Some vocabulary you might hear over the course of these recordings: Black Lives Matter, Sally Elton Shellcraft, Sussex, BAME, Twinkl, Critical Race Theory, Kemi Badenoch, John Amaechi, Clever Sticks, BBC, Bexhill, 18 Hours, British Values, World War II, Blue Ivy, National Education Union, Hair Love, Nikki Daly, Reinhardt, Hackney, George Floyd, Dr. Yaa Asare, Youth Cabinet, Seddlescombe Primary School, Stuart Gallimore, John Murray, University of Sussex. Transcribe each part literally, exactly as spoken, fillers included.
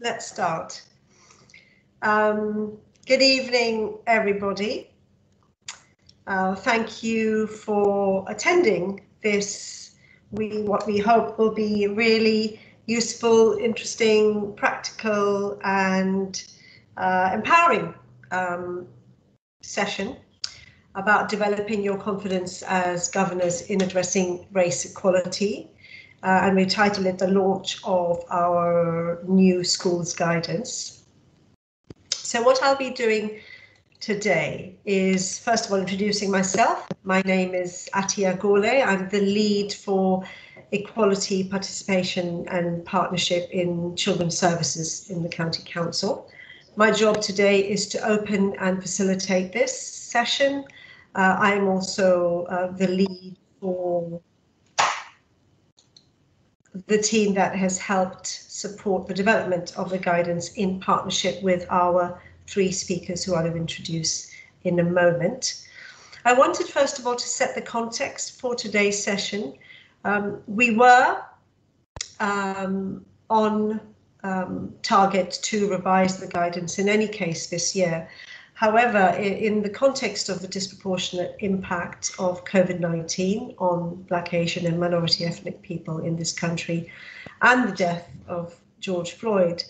Let's start. Um, good evening, everybody. Uh, thank you for attending this, we, what we hope will be really useful, interesting, practical and uh, empowering um, session about developing your confidence as governors in addressing race equality. Uh, and we titled it the launch of our new schools guidance. So what I'll be doing today is, first of all, introducing myself. My name is Atia Ghule. I'm the lead for equality, participation and partnership in children's services in the County Council. My job today is to open and facilitate this session. Uh, I'm also uh, the lead for the team that has helped support the development of the guidance in partnership with our three speakers who I'll introduce in a moment. I wanted first of all to set the context for today's session. Um, we were um, on um, target to revise the guidance in any case this year. However, in the context of the disproportionate impact of COVID nineteen on Black, Asian and minority ethnic people in this country and the death of George Floyd,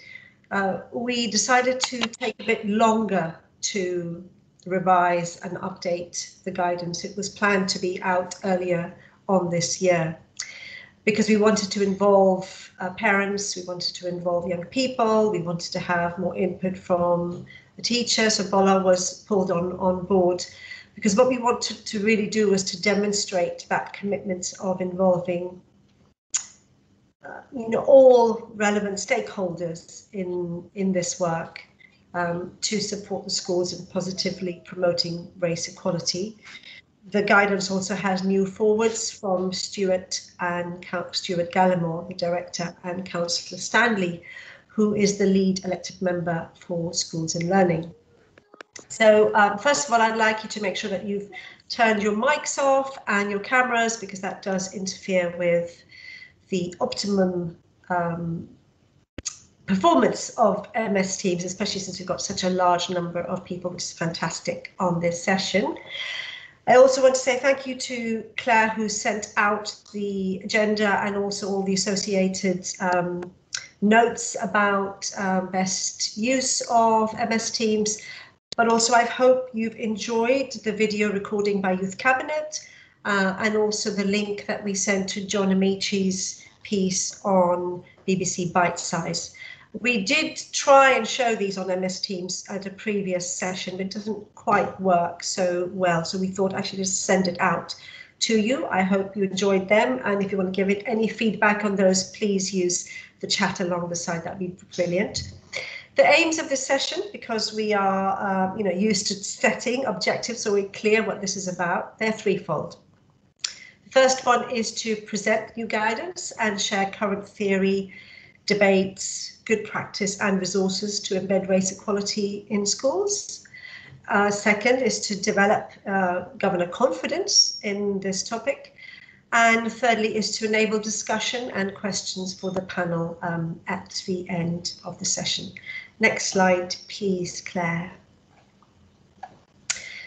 uh, we decided to take a bit longer to revise and update the guidance. It was planned to be out earlier on this year because we wanted to involve uh, parents, we wanted to involve young people, we wanted to have more input from the teacher, so Bola was pulled on, on board because what we wanted to really do was to demonstrate that commitment of involving uh, you know, all relevant stakeholders in, in this work um, to support the schools in positively promoting race equality. The guidance also has new forwards from Stuart and Stuart Gallimore, the director, and Councillor Stanley, who is the lead elected member for Schools and Learning. So um, first of all, I'd like you to make sure that you've turned your mics off and your cameras, because that does interfere with the optimum um, performance of M S Teams, especially since we've got such a large number of people, which is fantastic on this session. I also want to say thank you to Claire, who sent out the agenda and also all the associated um, notes about um, best use of M S Teams, but also I hope you've enjoyed the video recording by Youth Cabinet uh, and also the link that we sent to John Amaechi's piece on B B C Bite Size. We did try and show these on M S Teams at a previous session, but it doesn't quite work so well, so we thought I should just send it out to you. I hope you enjoyed them, and if you want to give it any feedback on those, please use the chat along the side. That'd be brilliant. The aims of this session, because we are um, you know, used to setting objectives so we're clear what this is about, they're threefold. The first one is to present new guidance and share current theory, debates, good practice and resources to embed race equality in schools. Uh, second is to develop uh, governor confidence in this topic. And thirdly is to enable discussion and questions for the panel um, at the end of the session. Next slide, please, Claire.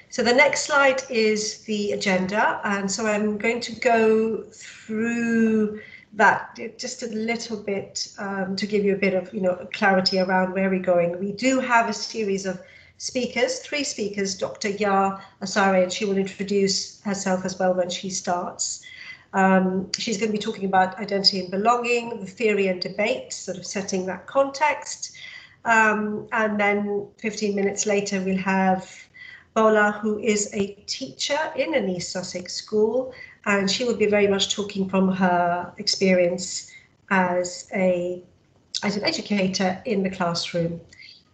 So the next slide is the agenda. And so I'm going to go through that just a little bit um, to give you a bit of you know clarity around where we're going. We do have a series of speakers, three speakers, Doctor Yaa Asare, and she will introduce herself as well when she starts. Um, she's going to be talking about identity and belonging, the theory and debate, sort of setting that context. Um, and then fifteen minutes later, we'll have Bola, who is a teacher in an East Sussex school, and she will be very much talking from her experience as, a, as an educator in the classroom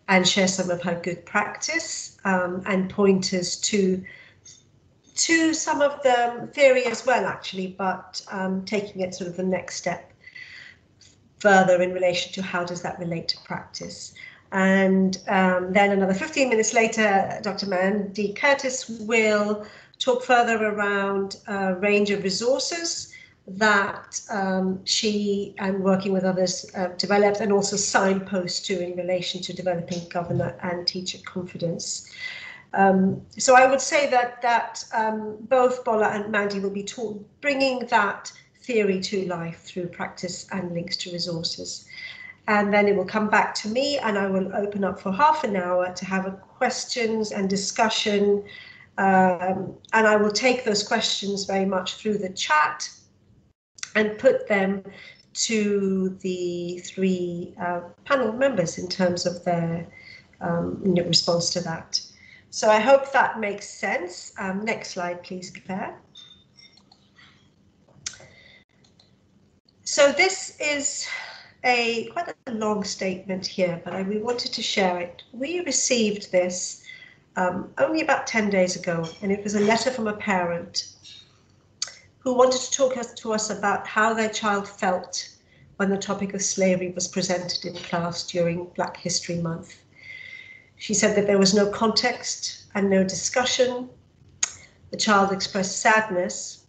and share some of her good practice um, and pointers to to some of the theory as well, actually, but um, taking it sort of the next step further in relation to how does that relate to practice. And um, then another fifteen minutes later, Doctor Mandy Curtis will talk further around a range of resources that um, she, and working with others, uh, developed and also signposts to in relation to developing governor and teacher confidence. Um, so I would say that that um, both Bola and Mandy will be taught, bringing that theory to life through practice and links to resources. And then it will come back to me, and I will open up for half an hour to have a questions and discussion. Um, and I will take those questions very much through the chat and put them to the three uh, panel members in terms of their um, you know, response to that. So I hope that makes sense. Um, next slide, please, Claire. So this is a quite a long statement here, but I, we wanted to share it. We received this um, only about ten days ago, and it was a letter from a parent who wanted to talk us, to us about how their child felt when the topic of slavery was presented in class during Black History Month. She said that there was no context and no discussion. The child expressed sadness.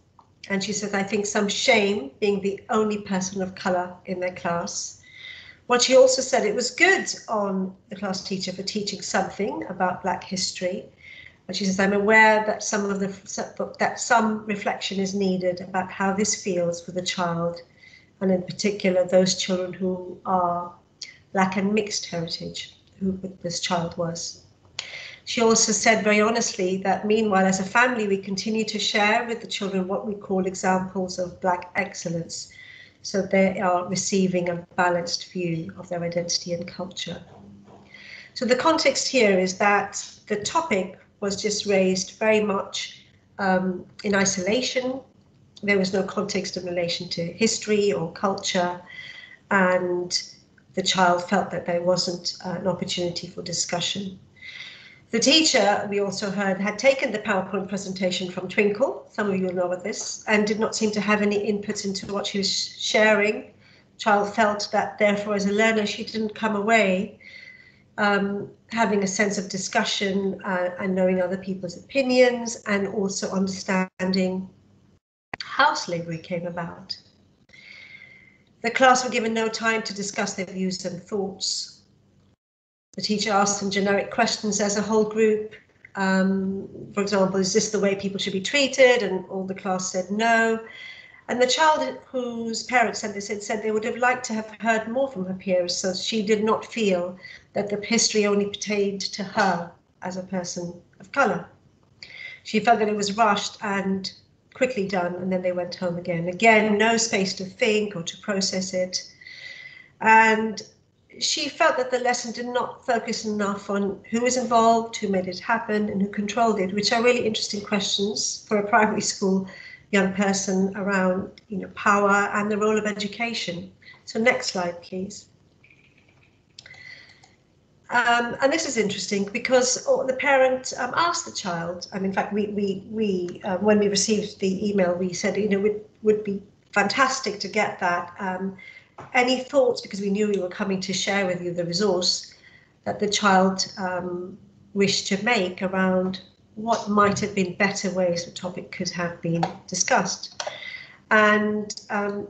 And she said, I think some shame being the only person of colour in their class. What she also said, it was good on the class teacher for teaching something about Black history. But she says, I'm aware that some of the that some reflection is needed about how this feels for the child, and in particular those children who are Black and mixed heritage, who this child was. She also said very honestly that meanwhile, as a family, we continue to share with the children what we call examples of Black excellence, so they are receiving a balanced view of their identity and culture. So the context here is that the topic was just raised very much um, in isolation. There was no context in relation to history or culture, and the child felt that there wasn't uh, an opportunity for discussion. The teacher, we also heard, had taken the PowerPoint presentation from Twinkl, some of you will know of this, and did not seem to have any input into what she was sharing. Child felt that therefore as a learner she didn't come away um, having a sense of discussion uh, and knowing other people's opinions and also understanding how slavery came about. The class were given no time to discuss their views and thoughts. The teacher asked some generic questions as a whole group. Um, for example, is this the way people should be treated? And all the class said no. And the child whose parents sent this in said they would have liked to have heard more from her peers, so she did not feel that the history only pertained to her as a person of colour. She felt that it was rushed and quickly done, and then they went home again. Again, no space to think or to process it. And she felt that the lesson did not focus enough on who was involved, who made it happen, and who controlled it, which are really interesting questions for a primary school young person around, you know, power and the role of education. So next slide, please. Um, and this is interesting because the parent um, asked the child, I mean, in fact, we, we, we uh, when we received the email, we said, you know, it would, would be fantastic to get that. Um, Any thoughts, because we knew we were coming to share with you the resource that the child um, wished to make around what might have been better ways the topic could have been discussed. And um,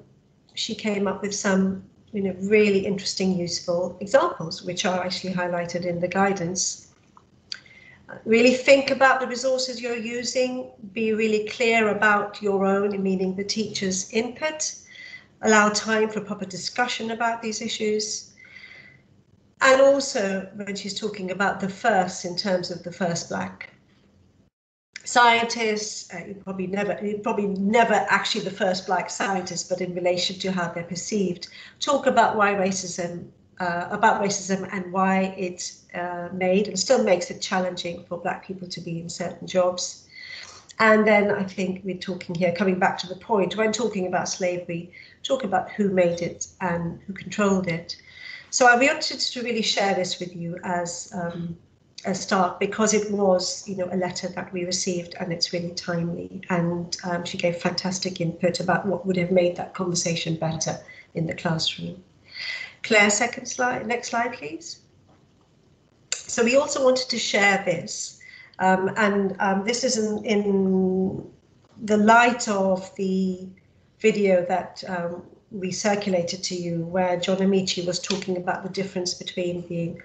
she came up with some, you know, really interesting, useful examples, which are actually highlighted in the guidance. Really think about the resources you're using, be really clear about your own, meaning the teacher's input. Allow time for proper discussion about these issues. And also when she's talking about the first, in terms of the first Black scientists, uh, you're probably never, you're probably never actually the first Black scientist, but in relation to how they're perceived, talk about why racism, uh, about racism and why it uh, made and still makes it challenging for Black people to be in certain jobs. And then I think we're talking here, coming back to the point, when talking about slavery, talk about who made it and who controlled it. So I wanted to really share this with you as um, a start, because it was, you know, a letter that we received and it's really timely. And um, she gave fantastic input about what would have made that conversation better in the classroom. Claire, second slide, next slide, please. So we also wanted to share this. Um, and um, this is in, in the light of the video that um, we circulated to you, where John Amaechi was talking about the difference between being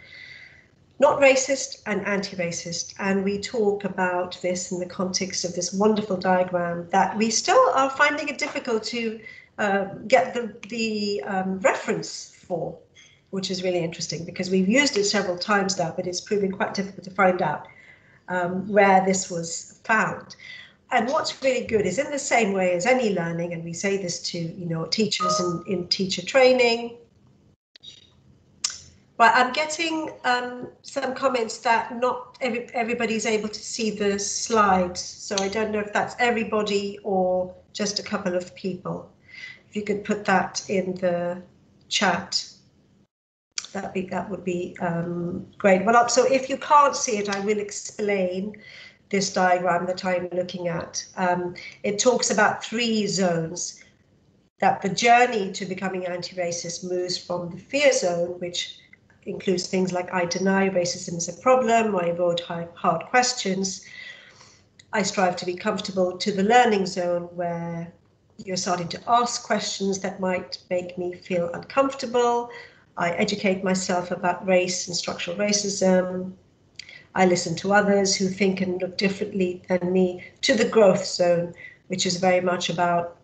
not racist and anti-racist, and we talk about this in the context of this wonderful diagram that we still are finding it difficult to uh, get the, the um, reference for, which is really interesting because we've used it several times now, but it's proving quite difficult to find out um, where this was found. And what's really good is, in the same way as any learning, and we say this to, you know, teachers in, in teacher training, but I'm getting um, some comments that not every, everybody's able to see the slides. So I don't know if that's everybody or just a couple of people. If you could put that in the chat, that'd be, that would be um, great. Well, so if you can't see it, I will explain this diagram that I'm looking at. Um, it talks about three zones, that the journey to becoming anti-racist moves from the fear zone, which includes things like I deny racism is a problem, I avoid hard questions, I strive to be comfortable, to the learning zone, where you're starting to ask questions that might make me feel uncomfortable, I educate myself about race and structural racism, I listen to others who think and look differently than me, to the growth zone, which is very much about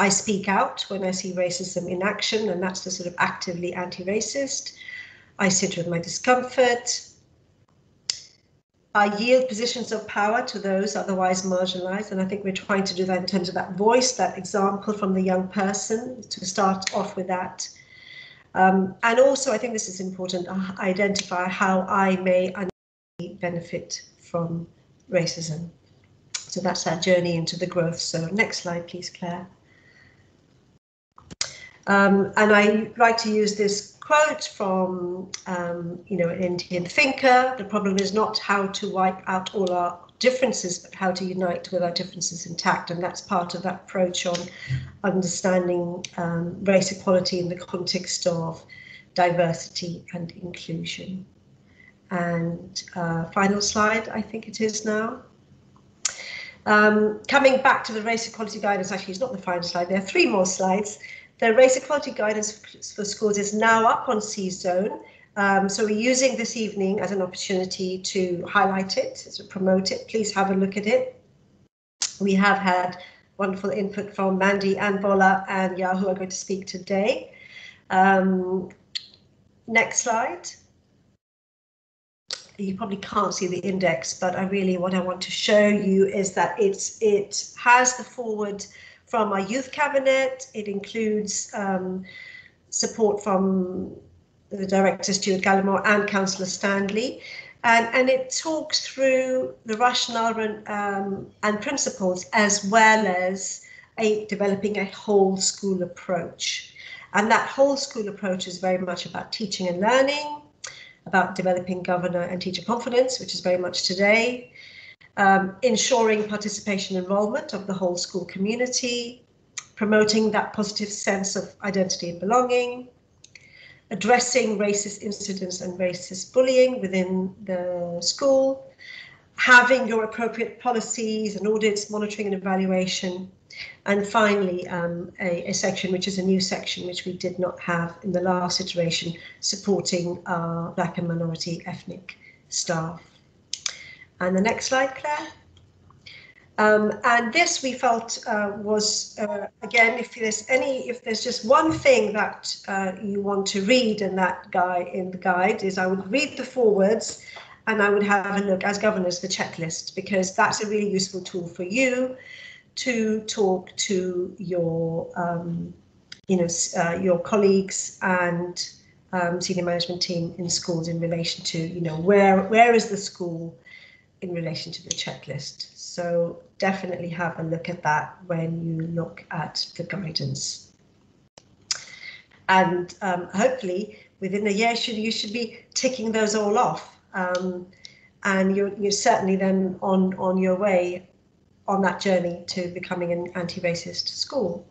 I speak out when I see racism in action, and that's the sort of actively anti-racist. I sit with my discomfort. I yield positions of power to those otherwise marginalized, and I think we're trying to do that in terms of that voice, that example from the young person, to start off with that. Um, and also, I think this is important, uh, identify how I may benefit from racism. So that's our journey into the growth. So next slide, please, Claire. Um, and I like to use this quote from, um, you know, an Indian thinker: the problem is not how to wipe out all our differences, but how to unite with our differences intact. And that's part of that approach on understanding um, race equality in the context of diversity and inclusion. And uh, final slide, I think it is now. Um, coming back to the race equality guidance, actually it's not the final slide, there are three more slides. The Race Equality Guidance for Schools is now up on C zone, um, so we're using this evening as an opportunity to highlight it, to promote it. Please have a look at it. We have had wonderful input from Mandy and Bola and Yaa, who are going to speak today. Um, next slide. You probably can't see the index, but I really, what I want to show you is that it's it has the forward from our Youth Cabinet. It includes um, support from the Director Stuart Gallimore and Councillor Stanley, and, and it talks through the rationale and, um, and principles, as well as a, developing a whole school approach. And that whole school approach is very much about teaching and learning, about developing governor and teacher confidence, which is very much today, Um, ensuring participation and enrolment of the whole school community, promoting that positive sense of identity and belonging, addressing racist incidents and racist bullying within the school, having your appropriate policies and audits, monitoring and evaluation, and finally um, a, a section which is a new section which we did not have in the last iteration, supporting our Black and minority ethnic staff. And the next slide, Claire. Um, and this we felt uh, was, uh, again, if there's any, if there's just one thing that uh, you want to read in that guide, in the guide, is I would read the forwards, and I would have a look as governors the checklist, because that's a really useful tool for you to talk to your, um, you know, uh, your colleagues and um, senior management team in schools in relation to, you know, where where is the school in relation to the checklist. So definitely have a look at that when you look at the guidance. And um, hopefully within a year should, you should be ticking those all off. Um, and you're, you're certainly then on, on your way on that journey to becoming an anti-racist school.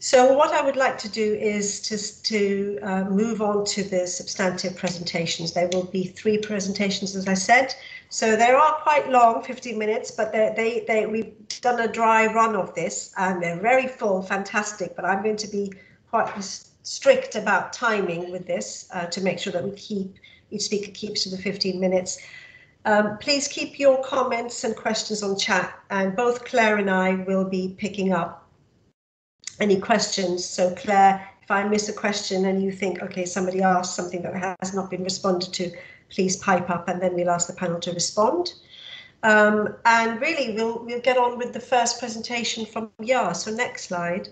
So what I would like to do is just to uh, move on to the substantive presentations. There will be three presentations, as I said. So they are quite long, fifteen minutes, but they, they, they, we done a dry run of this and they're very full, fantastic, but I'm going to be quite strict about timing with this uh, to make sure that we keep, each speaker keeps to the fifteen minutes. Um, please keep your comments and questions on chat, and both Claire and I will be picking up any questions. So Claire, if I miss a question and you think, okay, somebody asked something that has not been responded to, please pipe up and then we'll ask the panel to respond. Um, and really, we'll, we'll get on with the first presentation from Yaa. So next slide.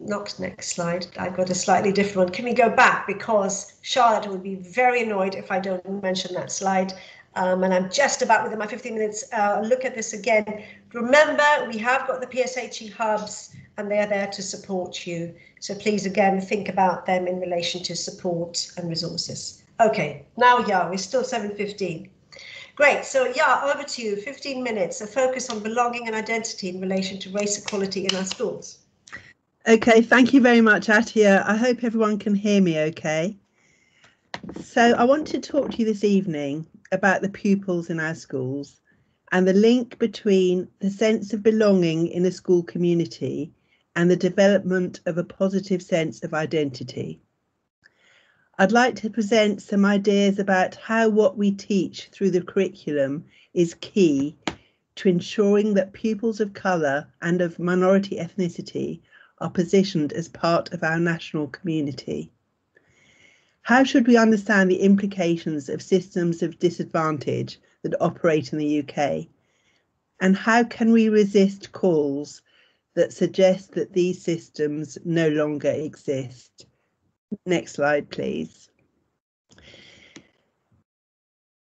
Not next slide. I've got a slightly different one. Can we go back? Because Charlotte would be very annoyed if I don't mention that slide. Um, and I'm just about within my fifteen minutes. Uh, look at this again. Remember, we have got the P S H E hubs and they're there to support you. So please, again, think about them in relation to support and resources. OK, now Yaa, we're still seven fifteen. Great, so Yaa, over to you, fifteen minutes, a focus on belonging and identity in relation to race equality in our schools. OK, thank you very much, Atia. I hope everyone can hear me OK. So I want to talk to you this evening about the pupils in our schools and the link between the sense of belonging in a school community and the development of a positive sense of identity. I'd like to present some ideas about how what we teach through the curriculum is key to ensuring that pupils of colour and of minority ethnicity are positioned as part of our national community. How should we understand the implications of systems of disadvantage that operate in the U K? And how can we resist calls that suggest that these systems no longer exist? Next slide, please.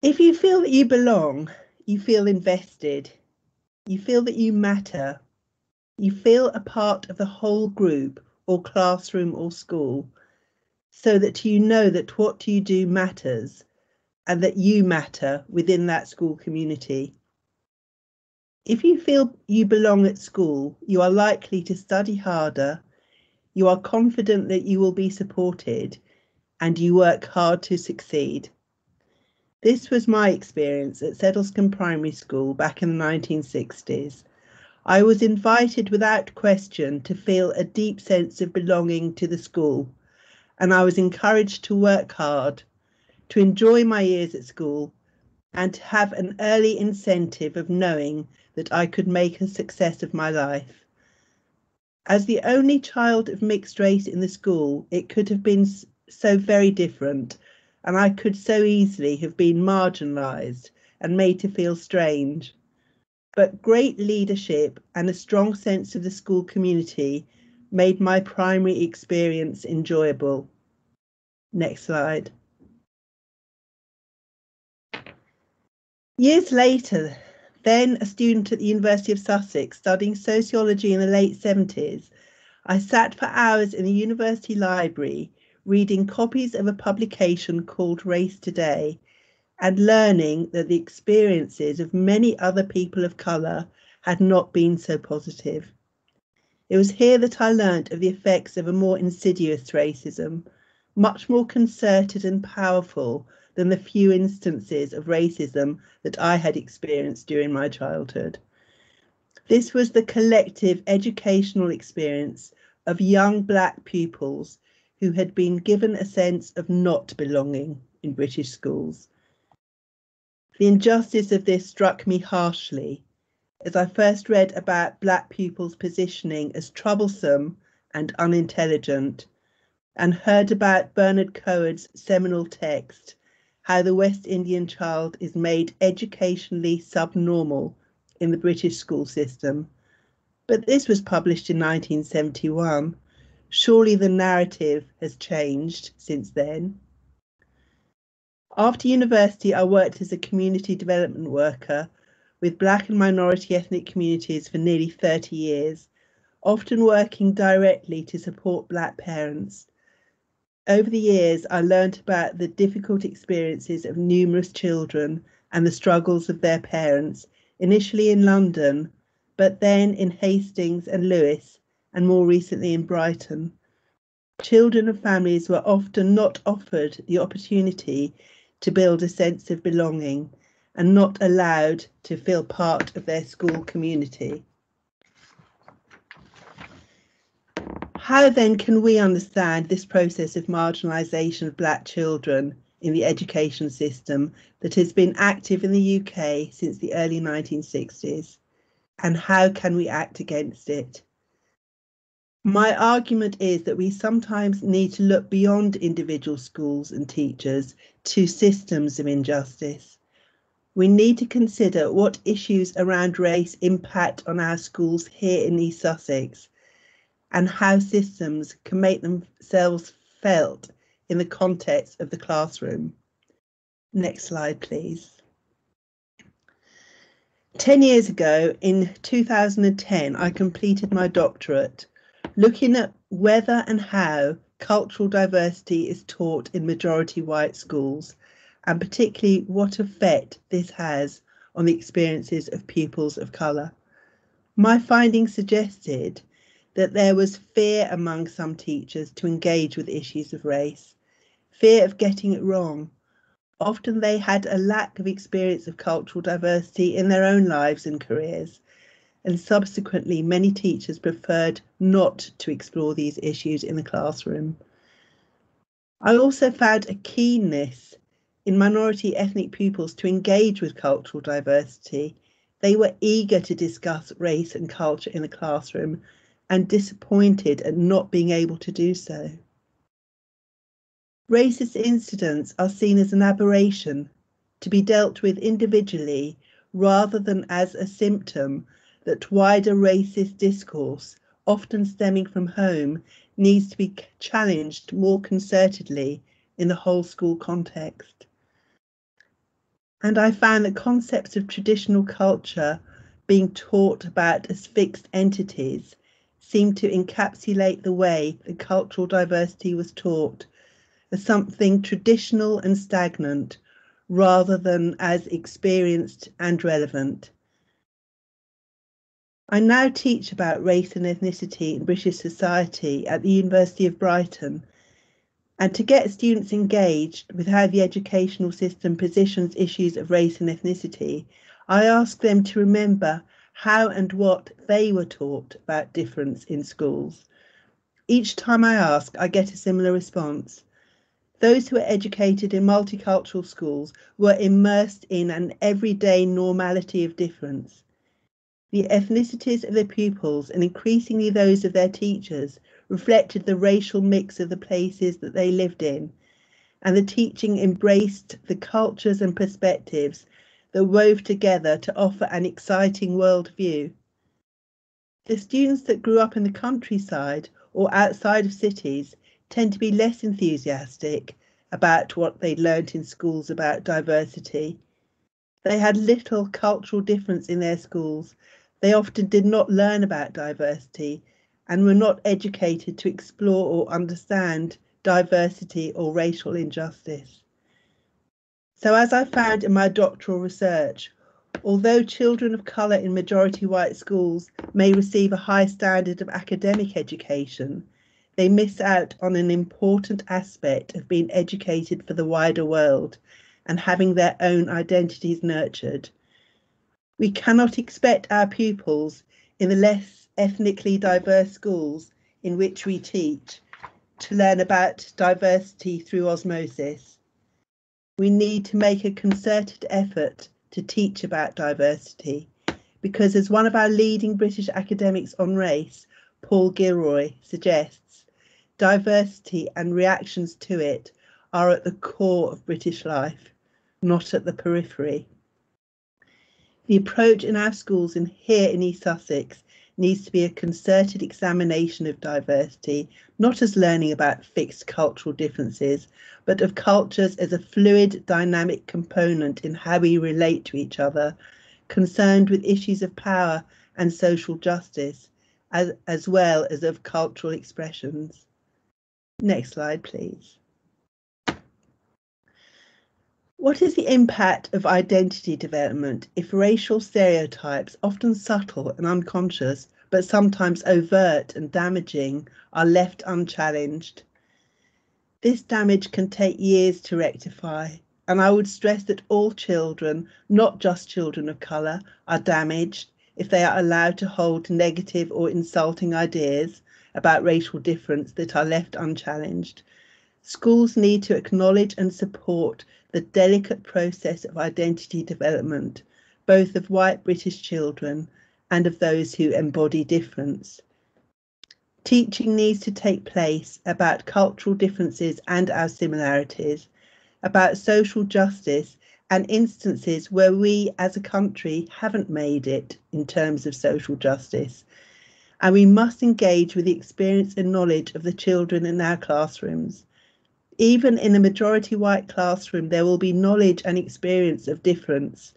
If you feel that you belong, you feel invested, you feel that you matter, you feel a part of the whole group or classroom or school, so that you know that what you do matters and that you matter within that school community. If you feel you belong at school, you are likely to study harder. You are confident that you will be supported and you work hard to succeed. This was my experience at Seddlescombe Primary School back in the nineteen sixties. I was invited without question to feel a deep sense of belonging to the school, and I was encouraged to work hard, to enjoy my years at school, and to have an early incentive of knowing that I could make a success of my life. As the only child of mixed race in the school, it could have been so very different, and I could so easily have been marginalised and made to feel strange. But great leadership and a strong sense of the school community made my primary experience enjoyable. Next slide. Years later, then a student at the University of Sussex studying sociology in the late seventies, I sat for hours in the university library reading copies of a publication called Race Today and learning that the experiences of many other people of colour had not been so positive. It was here that I learnt of the effects of a more insidious racism, much more concerted and powerful than the few instances of racism that I had experienced during my childhood. This was the collective educational experience of young black pupils who had been given a sense of not belonging in British schools. The injustice of this struck me harshly as I first read about black pupils' positioning as troublesome and unintelligent, and heard about Bernard Cohen's seminal text, How the West Indian Child is Made Educationally Subnormal in the British School System. But this was published in nineteen seventy-one. Surely the narrative has changed since then. After university, I worked as a community development worker with black and minority ethnic communities for nearly thirty years, often working directly to support black parents. Over the years, I learned about the difficult experiences of numerous children and the struggles of their parents, initially in London, but then in Hastings and Lewes, and more recently in Brighton. Children and families were often not offered the opportunity to build a sense of belonging, and not allowed to feel part of their school community. How then can we understand this process of marginalisation of black children in the education system that has been active in the U K since the early nineteen sixties, and how can we act against it? My argument is that we sometimes need to look beyond individual schools and teachers to systems of injustice. We need to consider what issues around race impact on our schools here in East Sussex, and how systems can make themselves felt in the context of the classroom. Next slide, please. Ten years ago, in two thousand ten, I completed my doctorate, looking at whether and how cultural diversity is taught in majority white schools, and particularly what effect this has on the experiences of pupils of colour. My findings suggested that there was fear among some teachers to engage with issues of race, fear of getting it wrong. Often they had a lack of experience of cultural diversity in their own lives and careers, and subsequently many teachers preferred not to explore these issues in the classroom. I also found a keenness in minority ethnic pupils to engage with cultural diversity. They were eager to discuss race and culture in the classroom, and disappointed at not being able to do so. Racist incidents are seen as an aberration to be dealt with individually rather than as a symptom that wider racist discourse, often stemming from home, needs to be challenged more concertedly in the whole school context. And I found that concepts of traditional culture being taught about as fixed entities seem to encapsulate the way the cultural diversity was taught as something traditional and stagnant, rather than as experienced and relevant. I now teach about race and ethnicity in British society at the University of Brighton, and to get students engaged with how the educational system positions issues of race and ethnicity, I ask them to remember how and what they were taught about difference in schools. Each time I ask, I get a similar response. Those who were educated in multicultural schools were immersed in an everyday normality of difference. The ethnicities of their pupils, and increasingly those of their teachers, reflected the racial mix of the places that they lived in, and the teaching embraced the cultures and perspectives that wove together to offer an exciting world view. The students that grew up in the countryside or outside of cities tend to be less enthusiastic about what they learnt in schools about diversity. They had little cultural difference in their schools. They often did not learn about diversity and were not educated to explore or understand diversity or racial injustice. So, as I found in my doctoral research, although children of colour in majority white schools may receive a high standard of academic education, they miss out on an important aspect of being educated for the wider world and having their own identities nurtured. We cannot expect our pupils in the less ethnically diverse schools in which we teach to learn about diversity through osmosis. We need to make a concerted effort to teach about diversity, because as one of our leading British academics on race, Paul Gilroy, suggests, diversity and reactions to it are at the core of British life, not at the periphery. The approach in our schools and here in East Sussex needs to be a concerted examination of diversity, not as learning about fixed cultural differences, but of cultures as a fluid, dynamic component in how we relate to each other, concerned with issues of power and social justice, as, as well as of cultural expressions. Next slide, please. What is the impact of identity development if racial stereotypes, often subtle and unconscious, but sometimes overt and damaging, are left unchallenged? This damage can take years to rectify, And I would stress that all children, not just children of colour, are damaged if they are allowed to hold negative or insulting ideas about racial difference that are left unchallenged. Schools need to acknowledge and support the delicate process of identity development, both of white British children and of those who embody difference. Teaching needs to take place about cultural differences and our similarities, about social justice and instances where we as a country haven't made it in terms of social justice. And we must engage with the experience and knowledge of the children in our classrooms. Even in a majority white classroom, there will be knowledge and experience of difference.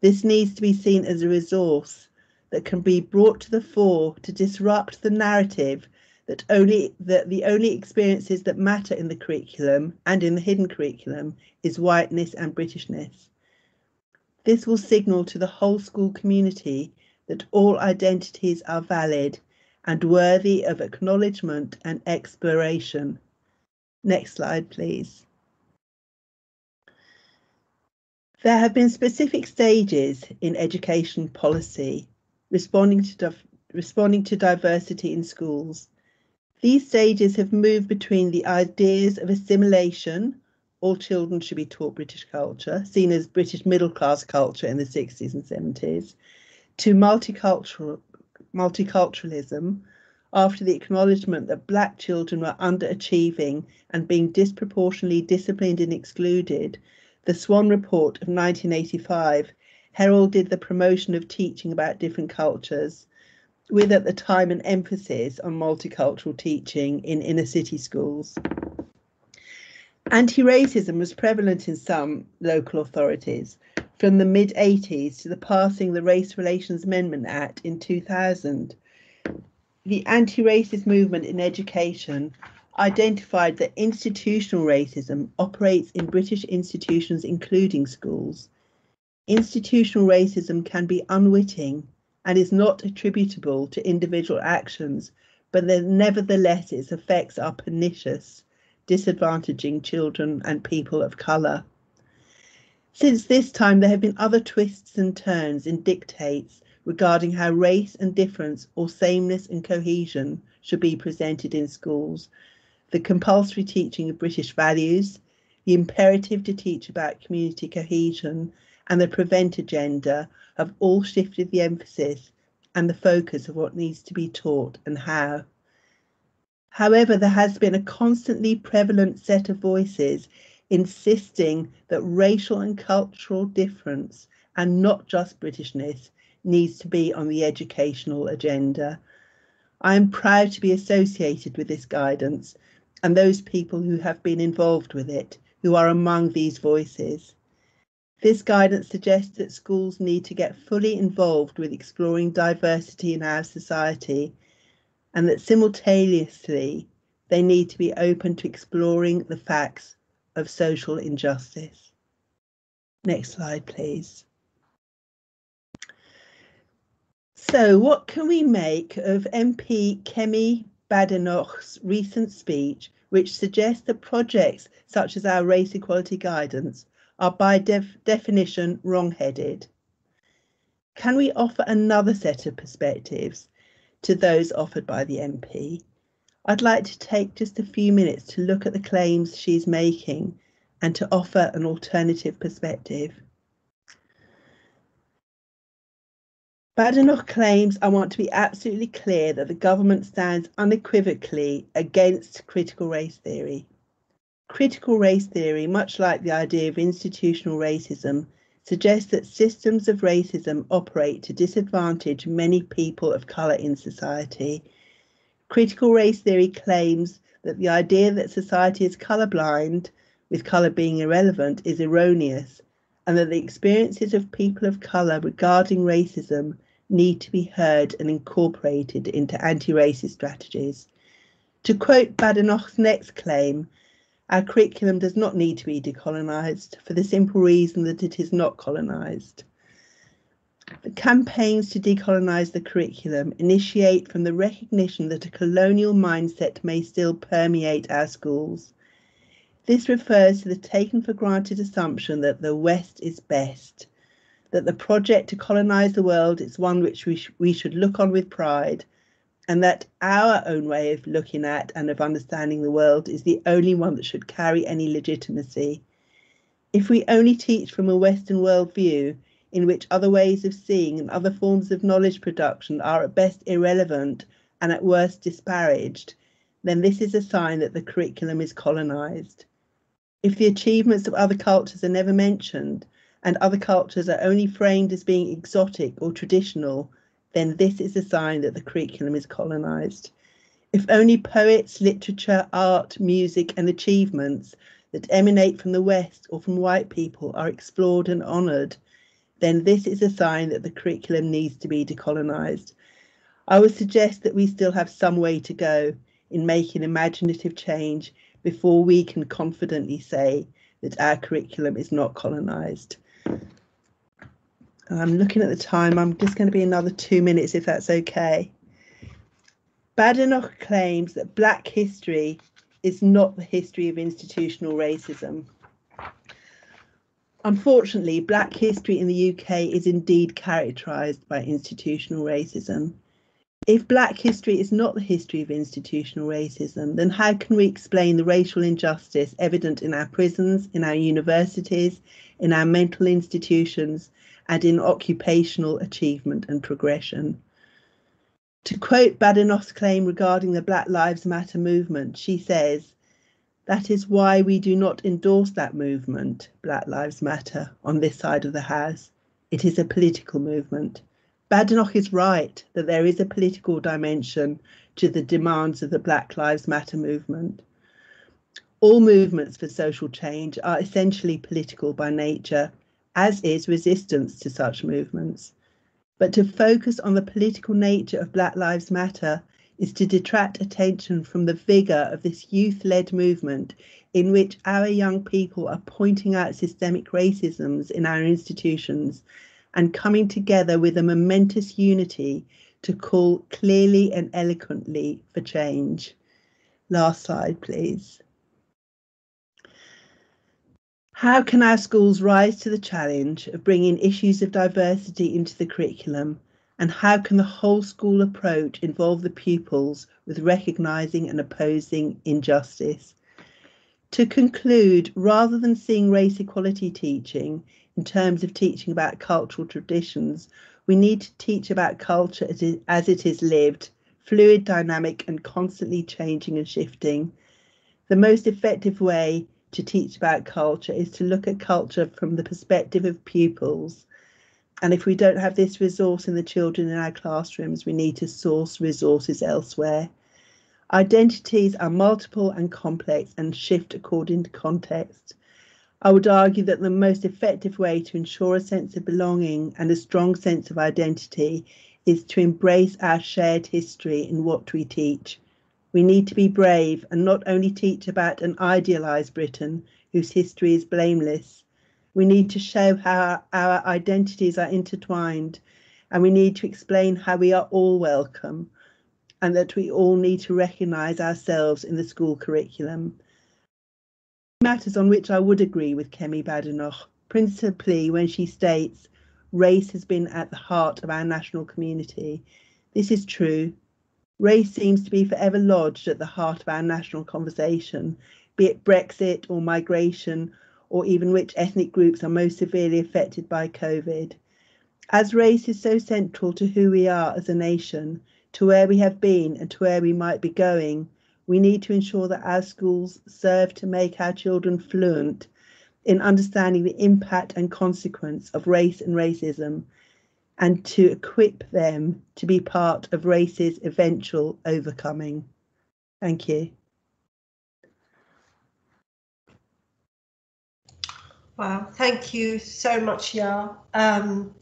This needs to be seen as a resource that can be brought to the fore to disrupt the narrative that only that the only experiences that matter in the curriculum and in the hidden curriculum is whiteness and Britishness. This will signal to the whole school community that all identities are valid and worthy of acknowledgement and exploration. Next slide, please. There have been specific stages in education policy responding to, responding to diversity in schools. These stages have moved between the ideas of assimilation, all children should be taught British culture, seen as British middle class culture in the sixties and seventies, to multicultural, multiculturalism, after the acknowledgement that black children were underachieving and being disproportionately disciplined and excluded. The Swann Report of nineteen eighty-five heralded the promotion of teaching about different cultures, with at the time an emphasis on multicultural teaching in inner city schools. Anti-racism was prevalent in some local authorities from the mid eighties to the passing the Race Relations Amendment Act in two thousand. The anti-racist movement in education identified that institutional racism operates in British institutions, including schools. Institutional racism can be unwitting and is not attributable to individual actions, but then nevertheless its effects are pernicious, disadvantaging children and people of colour. Since this time, there have been other twists and turns in dictates regarding how race and difference, or sameness and cohesion, should be presented in schools. The compulsory teaching of British values, the imperative to teach about community cohesion, and the prevent agenda have all shifted the emphasis and the focus of what needs to be taught and how. However, there has been a constantly prevalent set of voices insisting that racial and cultural difference, and not just Britishness, needs to be on the educational agenda. I am proud to be associated with this guidance and those people who have been involved with it, who are among these voices. This guidance suggests that schools need to get fully involved with exploring diversity in our society, and that simultaneously they need to be open to exploring the facts of social injustice. Next slide, please. So what can we make of M P Kemi Badenoch's recent speech, which suggests that projects such as our race equality guidance are by def definition wrong-headed? Can we offer another set of perspectives to those offered by the M P? I'd like to take just a few minutes to look at the claims she's making and to offer an alternative perspective. Badenoch claims, "I want to be absolutely clear that the government stands unequivocally against critical race theory. Critical race theory, much like the idea of institutional racism, suggests that systems of racism operate to disadvantage many people of colour in society. Critical race theory claims that the idea that society is colourblind, with colour being irrelevant, is erroneous, and that the experiences of people of colour regarding racism need to be heard and incorporated into anti-racist strategies." To quote Badenoch's next claim, "Our curriculum does not need to be decolonised for the simple reason that it is not colonised. The campaigns to decolonise the curriculum initiate from the recognition that a colonial mindset may still permeate our schools. This refers to the taken for granted assumption that the West is best, that the project to colonize the world is one which we, sh we should look on with pride, and that our own way of looking at and of understanding the world is the only one that should carry any legitimacy. If we only teach from a Western worldview in which other ways of seeing and other forms of knowledge production are at best irrelevant and at worst disparaged, then this is a sign that the curriculum is colonized. If the achievements of other cultures are never mentioned and other cultures are only framed as being exotic or traditional, then this is a sign that the curriculum is colonized. If only poets, literature, art, music and achievements that emanate from the West or from white people are explored and honored, then this is a sign that the curriculum needs to be decolonized. I would suggest that we still have some way to go in making imaginative change before we can confidently say that our curriculum is not colonised. I'm looking at the time, I'm just going to be another two minutes if that's okay. Badenoch claims that Black history is not the history of institutional racism. Unfortunately, Black history in the U K is indeed characterised by institutional racism. If Black history is not the history of institutional racism, then how can we explain the racial injustice evident in our prisons, in our universities, in our mental institutions, and in occupational achievement and progression? To quote Badenoch's claim regarding the Black Lives Matter movement, she says, "That is why we do not endorse that movement, Black Lives Matter, on this side of the house. It is a political movement." Badenoch is right that there is a political dimension to the demands of the Black Lives Matter movement. All movements for social change are essentially political by nature, as is resistance to such movements. But to focus on the political nature of Black Lives Matter is to detract attention from the vigour of this youth-led movement in which our young people are pointing out systemic racisms in our institutions and coming together with a momentous unity to call clearly and eloquently for change. Last slide, please. How can our schools rise to the challenge of bringing issues of diversity into the curriculum? And how can the whole school approach involve the pupils with recognising and opposing injustice? To conclude, rather than seeing race equality teaching in terms of teaching about cultural traditions, we need to teach about culture as it, as it is lived, fluid, dynamic and constantly changing and shifting. The most effective way to teach about culture is to look at culture from the perspective of pupils. And if we don't have this resource in the children in our classrooms, we need to source resources elsewhere. Identities are multiple and complex and shift according to context. I would argue that the most effective way to ensure a sense of belonging and a strong sense of identity is to embrace our shared history in what we teach. We need to be brave and not only teach about an idealised Britain whose history is blameless. We need to show how our identities are intertwined, and we need to explain how we are all welcome, and that we all need to recognise ourselves in the school curriculum. Matters on which I would agree with Kemi Badenoch, principally when she states, race has been at the heart of our national community. This is true. Race seems to be forever lodged at the heart of our national conversation, be it Brexit or migration, or even which ethnic groups are most severely affected by COVID. As race is so central to who we are as a nation, to where we have been and to where we might be going, we need to ensure that our schools serve to make our children fluent in understanding the impact and consequence of race and racism, and to equip them to be part of race's eventual overcoming. Thank you. Wow, thank you so much, Yaa. Um,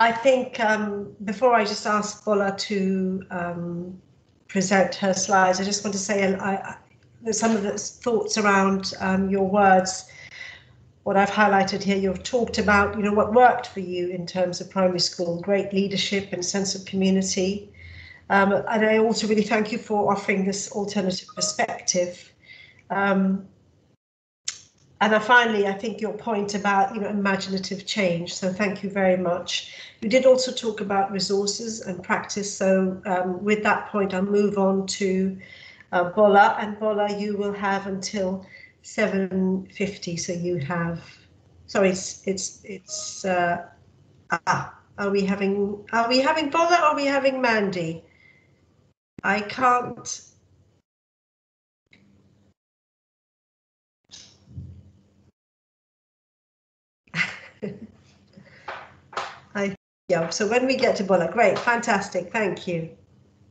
I think um, before I just ask Bola to um, present her slides, I just want to say I, I, some of the thoughts around um, your words, what I've highlighted here. You've talked about, you know, what worked for you in terms of primary school, great leadership and sense of community. Um, and I also really thank you for offering this alternative perspective. Um, And then finally, I think your point about, you know, imaginative change. So thank you very much. You did also talk about resources and practice. So um, with that point, I'll move on to uh, Bola. And Bola, you will have until seven fifty. So you have, sorry, it's, it's, it's uh, ah, are we having, are we having Bola or are we having Mandy? I can't. I, yeah, so when we get to Bola, great, fantastic, thank you.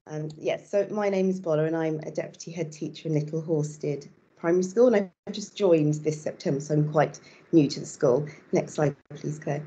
Um, yes, so my name is Bola and I'm a deputy head teacher in Little Horsted Primary School, and I've just joined this September, so I'm quite new to the school. Next slide, please, Claire.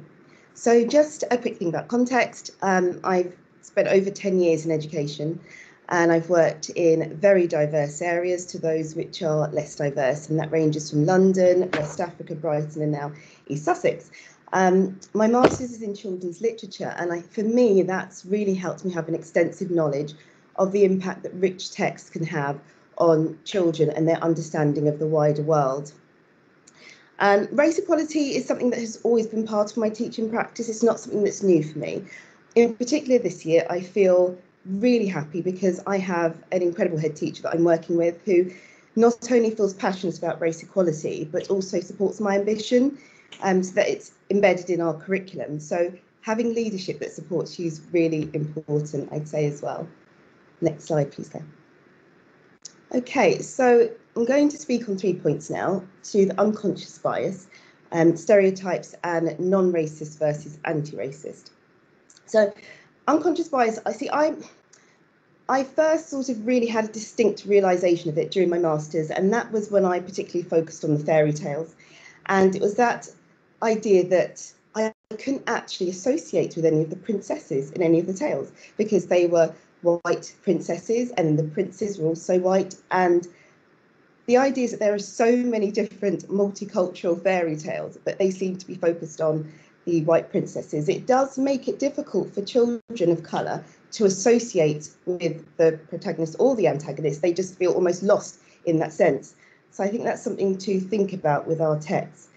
So just a quick thing about context. Um, I've spent over ten years in education and I've worked in very diverse areas to those which are less diverse, and that ranges from London, West Africa, Brighton and now East Sussex. Um, my master's is in children's literature, and I, for me that's really helped me have an extensive knowledge of the impact that rich texts can have on children and their understanding of the wider world. Um, race equality is something that has always been part of my teaching practice. It's not something that's new for me. In particular this year, I feel really happy because I have an incredible head teacher that I'm working with who not only feels passionate about race equality but also supports my ambition, um, so that it's embedded in our curriculum. So having leadership that supports you is really important, I'd say, as well. Next slide, please, Claire. Okay, so I'm going to speak on three points now: to the unconscious bias, um, stereotypes and non-racist versus anti-racist. So unconscious bias, I see, I, I first sort of really had a distinct realisation of it during my master's, and that was when I particularly focused on the fairy tales. And it was that idea that I couldn't actually associate with any of the princesses in any of the tales because they were white princesses and the princes were also white. And the idea is that there are so many different multicultural fairy tales, but they seem to be focused on the white princesses. It does make it difficult for children of colour to associate with the protagonist or the antagonist. They just feel almost lost in that sense. So I think that's something to think about with our texts.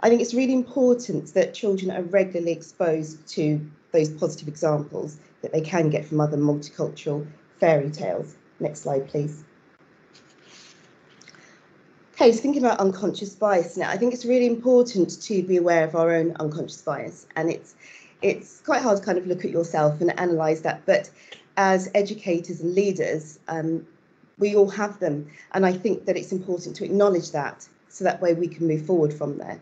I think it's really important that children are regularly exposed to those positive examples that they can get from other multicultural fairy tales. Next slide, please. Okay, so thinking about unconscious bias now, I think it's really important to be aware of our own unconscious bias, and it's it's quite hard to kind of look at yourself and analyse that, but as educators and leaders, um, we all have them, and I think that it's important to acknowledge that so that way we can move forward from there.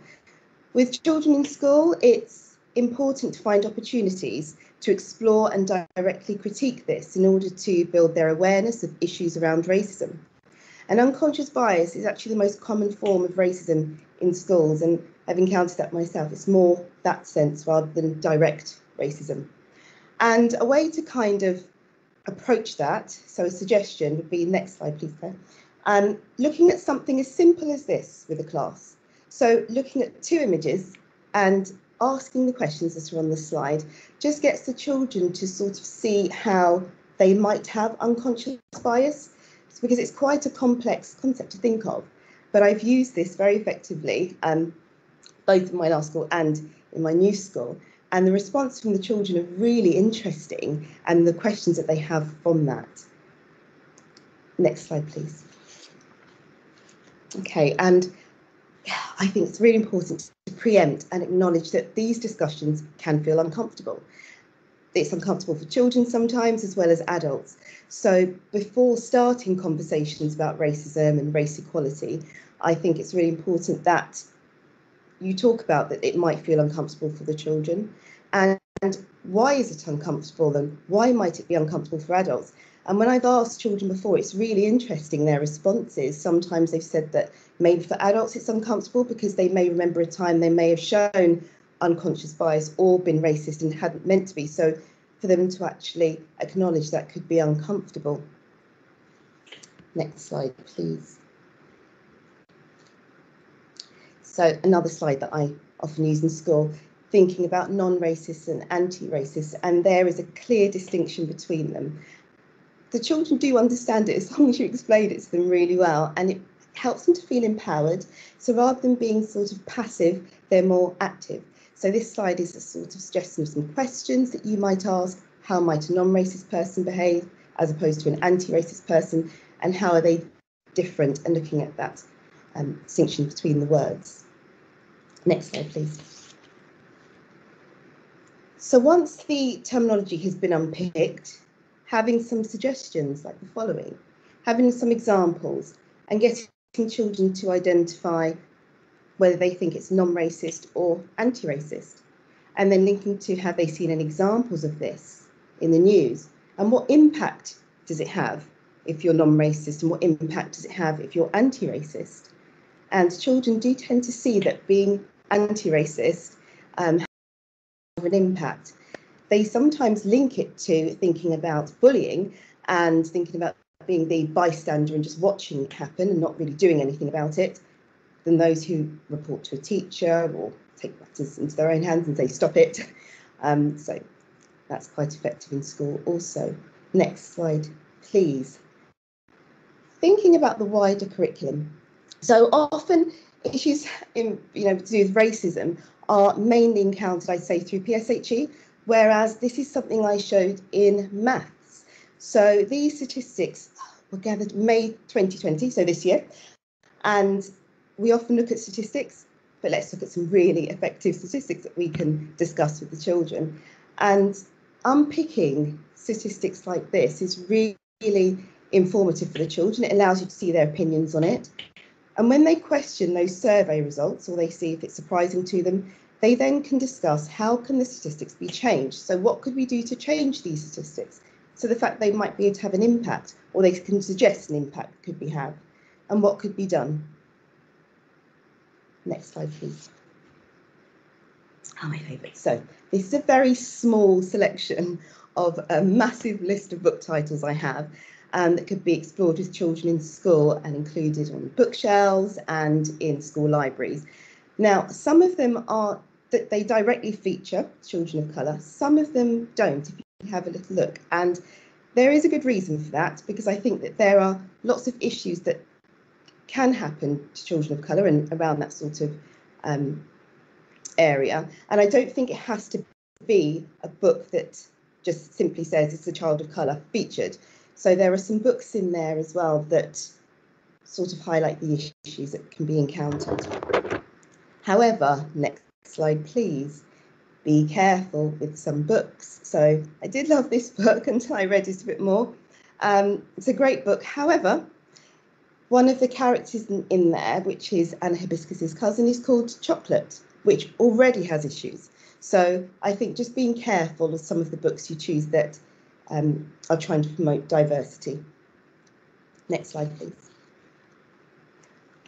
With children in school, it's important to find opportunities to explore and directly critique this in order to build their awareness of issues around racism. And unconscious bias is actually the most common form of racism in schools, and I've encountered that myself. It's more that sense rather than direct racism. And a way to kind of approach that, so a suggestion would be, next slide please, Claire, um, looking at something as simple as this with a class. So looking at two images and asking the questions that are on the slide just gets the children to sort of see how they might have unconscious bias, because it's quite a complex concept to think of, but I've used this very effectively um, both in my last school and in my new school. And the response from the children are really interesting, and the questions that they have from that. Next slide, please. Okay, and I think it's really important to preempt and acknowledge that these discussions can feel uncomfortable. It's uncomfortable for children sometimes as well as adults. So before starting conversations about racism and race equality, I think it's really important that you talk about that it might feel uncomfortable for the children, and, and why is it uncomfortable, and why might it be uncomfortable for adults? And when I've asked children before, it's really interesting their responses. Sometimes they've said that maybe for adults it's uncomfortable because they may remember a time they may have shown unconscious bias or been racist and hadn't meant to be. So for them to actually acknowledge that could be uncomfortable. Next slide, please. So another slide that I often use in school, thinking about non-racist and anti-racist, and there is a clear distinction between them. The children do understand it as long as you explain it to them really well, and it helps them to feel empowered. So rather than being sort of passive, they're more active. So this slide is a sort of suggestion of some questions that you might ask. How might a non-racist person behave as opposed to an anti-racist person, and how are they different, and looking at that um, distinction between the words. Next slide, please. So once the terminology has been unpicked, having some suggestions like the following, having some examples, and getting children to identify whether they think it's non-racist or anti-racist, and then linking to have they seen any examples of this in the news, and what impact does it have if you're non-racist, and what impact does it have if you're anti-racist. And children do tend to see that being anti-racist um, has an impact. They sometimes link it to thinking about bullying and thinking about being the bystander and just watching it happen and not really doing anything about it, than those who report to a teacher or take matters into their own hands and say, stop it. Um, so that's quite effective in school also. Next slide, please. Thinking about the wider curriculum. So often issues in, you know, to do with racism are mainly encountered, I'd say, through P S H E, whereas this is something I showed in maths. So these statistics were gathered May twenty twenty, so this year, and we often look at statistics, but let's look at some really effective statistics that we can discuss with the children. And unpicking statistics like this is really informative for the children. It allows you to see their opinions on it. And when they question those survey results, or they see if it's surprising to them, they then can discuss how can the statistics be changed. So what could we do to change these statistics? So the fact they might be able to have an impact, or they can suggest an impact could be have, and what could be done. Next slide, please. Oh, my favourite. So this is a very small selection of a massive list of book titles I have um, that could be explored with children in school and included on bookshelves and in school libraries. Now, some of them are that they directly feature children of colour. Some of them don't, if you have a little look. And there is a good reason for that, because I think that there are lots of issues that can happen to children of colour and around that sort of um, area. And I don't think it has to be a book that just simply says it's a child of colour featured. So there are some books in there as well that sort of highlight the issues that can be encountered. However, next slide, please. Be careful with some books. So I did love this book until I read it a bit more. Um, it's a great book. However, one of the characters in there, which is Anna Hibiscus's cousin, is called Chocolate, which already has issues. So I think just being careful of some of the books you choose that um, are trying to promote diversity. Next slide, please.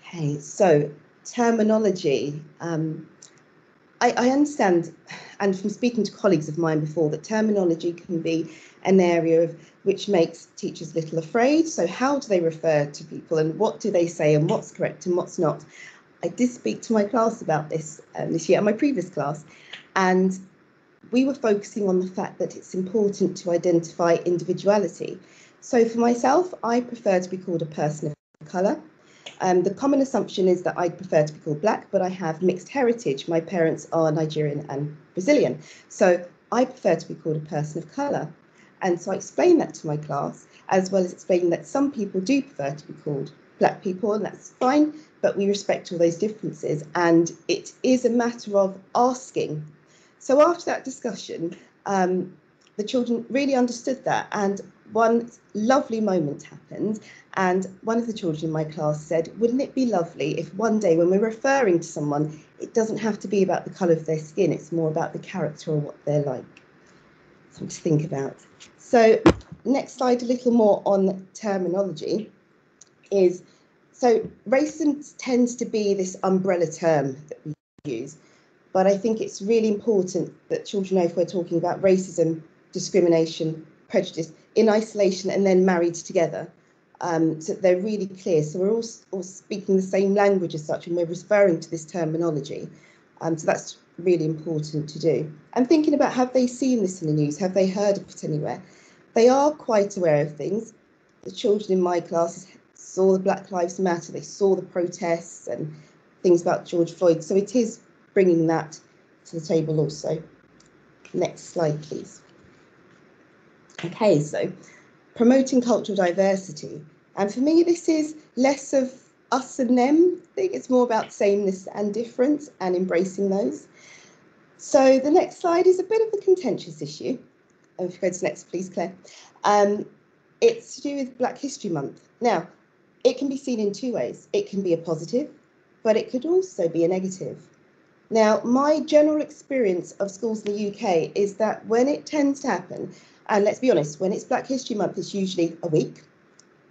Okay, so terminology. Um, I, I understand, and from speaking to colleagues of mine before, that terminology can be an area of which makes teachers little afraid. So how do they refer to people, and what do they say, and what's correct and what's not? I did speak to my class about this um, this year, my previous class, and we were focusing on the fact that it's important to identify individuality. So for myself, I prefer to be called a person of colour. Um, the common assumption is that I prefer to be called black, but I have mixed heritage. My parents are Nigerian and Brazilian, so I prefer to be called a person of colour. And so I explained that to my class, as well as explaining that some people do prefer to be called black people, and that's fine, but we respect all those differences, and it is a matter of asking. So after that discussion, um, the children really understood that, and one lovely moment happened, and one of the children in my class said, wouldn't it be lovely if one day when we're referring to someone, it doesn't have to be about the colour of their skin, it's more about the character or what they're like. Something to think about. So next slide, a little more on terminology is, so racism tends to be this umbrella term that we use, but I think it's really important that children know if we're talking about racism, discrimination, prejudice in isolation and then married together, um, so they're really clear. So we're all, all speaking the same language as such, and we're referring to this terminology. Um, so that's really important to do. And thinking about, have they seen this in the news? Have they heard of it anywhere? They are quite aware of things. The children in my class saw the Black Lives Matter, they saw the protests and things about George Floyd. So it is bringing that to the table also. Next slide, please. Okay, so promoting cultural diversity. And for me, this is less of us and them. I think it's more about sameness and difference and embracing those. So the next slide is a bit of a contentious issue. And if you go to next, please, Claire. Um, it's to do with Black History Month. Now, it can be seen in two ways. It can be a positive, but it could also be a negative. Now, my general experience of schools in the U K is that when it tends to happen, and let's be honest, when it's Black History Month, it's usually a week.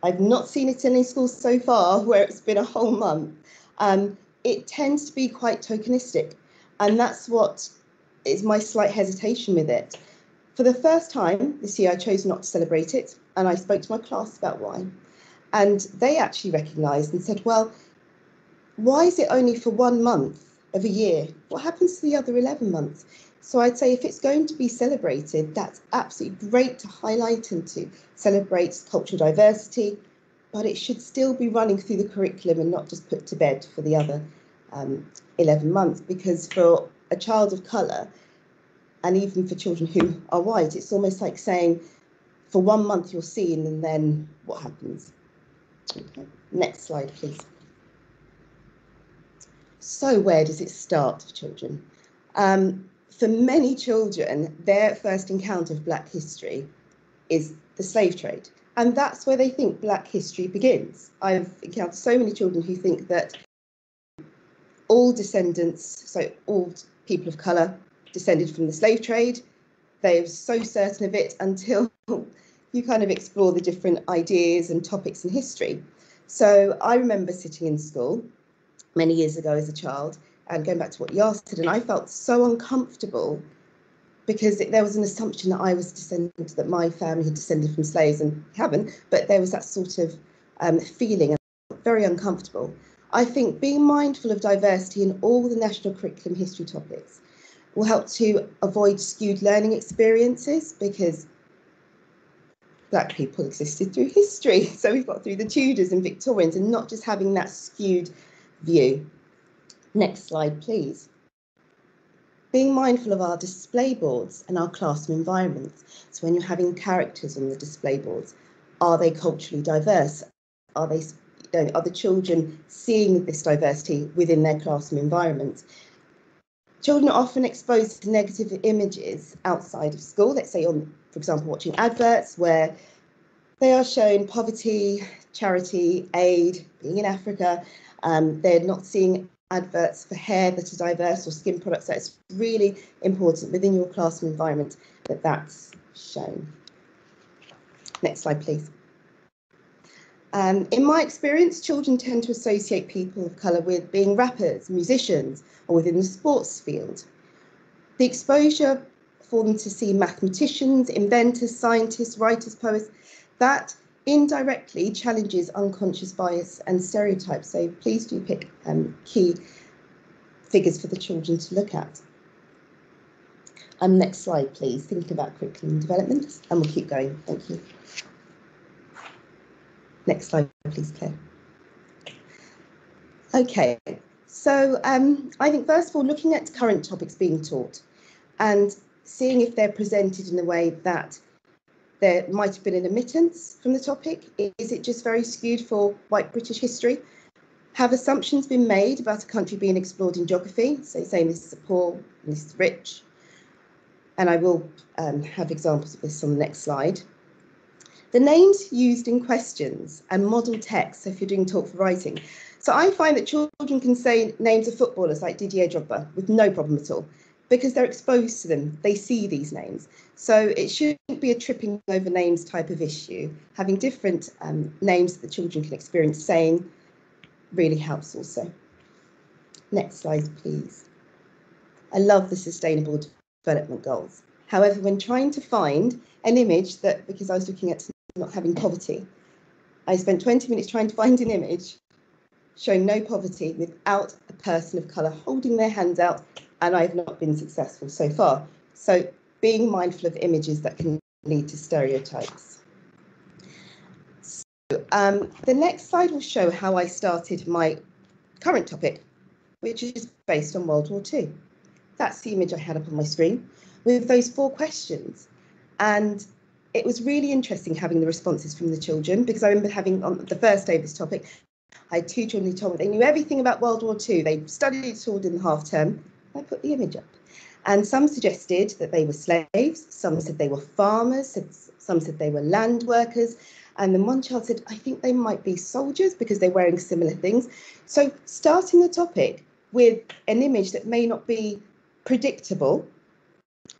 I've not seen it in any schools so far where it's been a whole month. Um, it tends to be quite tokenistic, and that's what is my slight hesitation with it. For the first time this year, I chose not to celebrate it, and I spoke to my class about why. And they actually recognised and said, well, why is it only for one month of a year? What happens to the other eleven months? So I'd say if it's going to be celebrated, that's absolutely great to highlight and to celebrate cultural diversity, but it should still be running through the curriculum and not just put to bed for the other um, eleven months, because for a child of colour, and even for children who are white, it's almost like saying for one month you're seen and then what happens? Okay. Next slide, please. So where does it start for children? Um, For many children, their first encounter of Black history is the slave trade. And that's where they think Black history begins. I've encountered so many children who think that all descendants, so all people of colour, descended from the slave trade. They're so certain of it until you kind of explore the different ideas and topics in history. So I remember sitting in school many years ago as a child, and going back to what Yaa said, and I felt so uncomfortable because it, there was an assumption that I was descended, that my family had descended from slaves, and haven't, but there was that sort of um, feeling, and I felt very uncomfortable. I think being mindful of diversity in all the national curriculum history topics will help to avoid skewed learning experiences, because Black people existed through history. So we've got through the Tudors and Victorians, and not just having that skewed view. Next slide, please. Being mindful of our display boards and our classroom environments. So when you're having characters on the display boards, are they culturally diverse? Are they, you know, are the children seeing this diversity within their classroom environment? Children are often exposed to negative images outside of school. Let's say on, for example, watching adverts where they are shown poverty, charity, aid, being in Africa. Um, they're not seeing adverts for hair that are diverse or skin products. So it's really important within your classroom environment that that's shown. Next slide, please. Um, in my experience, children tend to associate people of colour with being rappers, musicians, or within the sports field. The exposure for them to see mathematicians, inventors, scientists, writers, poets, that indirectly challenges unconscious bias and stereotypes, so please do pick um, key figures for the children to look at. Um, next slide, please. Thinking about curriculum development, and we'll keep going. Thank you. Next slide, please, Claire. Okay, so um, I think first of all, looking at current topics being taught and seeing if they're presented in a way that there might have been an omittance from the topic. Is it just very skewed for white British history? Have assumptions been made about a country being explored in geography? So saying this is poor, and this is rich. And I will um, have examples of this on the next slide. The names used in questions and model text, so if you're doing talk for writing. So I find that children can say names of footballers like Didier Drogba with no problem at all, because they're exposed to them, they see these names. So it shouldn't be a tripping over names type of issue. Having different um, names that the children can experience saying really helps also. Next slide, please. I love the Sustainable Development Goals. However, when trying to find an image that, because I was looking at not having poverty, I spent twenty minutes trying to find an image showing no poverty without a person of colour holding their hands out, and I've not been successful so far. So being mindful of images that can lead to stereotypes. So Um, the next slide will show how I started my current topic, which is based on World War Two. That's the image I had up on my screen with those four questions. And it was really interesting having the responses from the children, because I remember having on the first day of this topic, I had two children who told me they knew everything about World War Two. They studied it all in the half term. I put the image up. And some suggested that they were slaves. Some said they were farmers. Some said they were land workers. And then one child said, I think they might be soldiers because they're wearing similar things. So starting the topic with an image that may not be predictable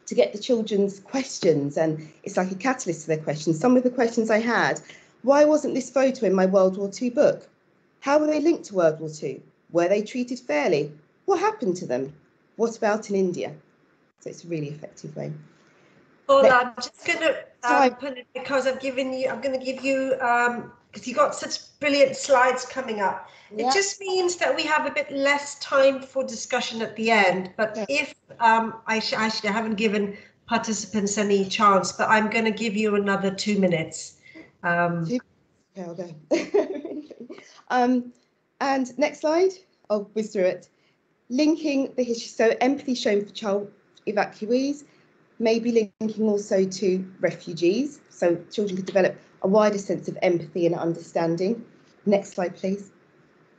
to get the children's questions, and it's like a catalyst to their questions. Some of the questions I had: why wasn't this photo in my World War Two book? How were they linked to World War Two? Were they treated fairly? What happened to them? What about in India? So it's a really effective way. Well, Let I'm just going to uh, put it because I've given you, I'm going to give you, um, because you got such brilliant slides coming up. Yeah. It just means that we have a bit less time for discussion at the end. But yeah. if um, I actually I haven't given participants any chance, but I'm going to give you another two minutes. Um, yeah, I'll go. um, and next slide, I'll whiz through it. Linking the history, so empathy shown for child evacuees, maybe linking also to refugees, so children could develop a wider sense of empathy and understanding. Next slide, please.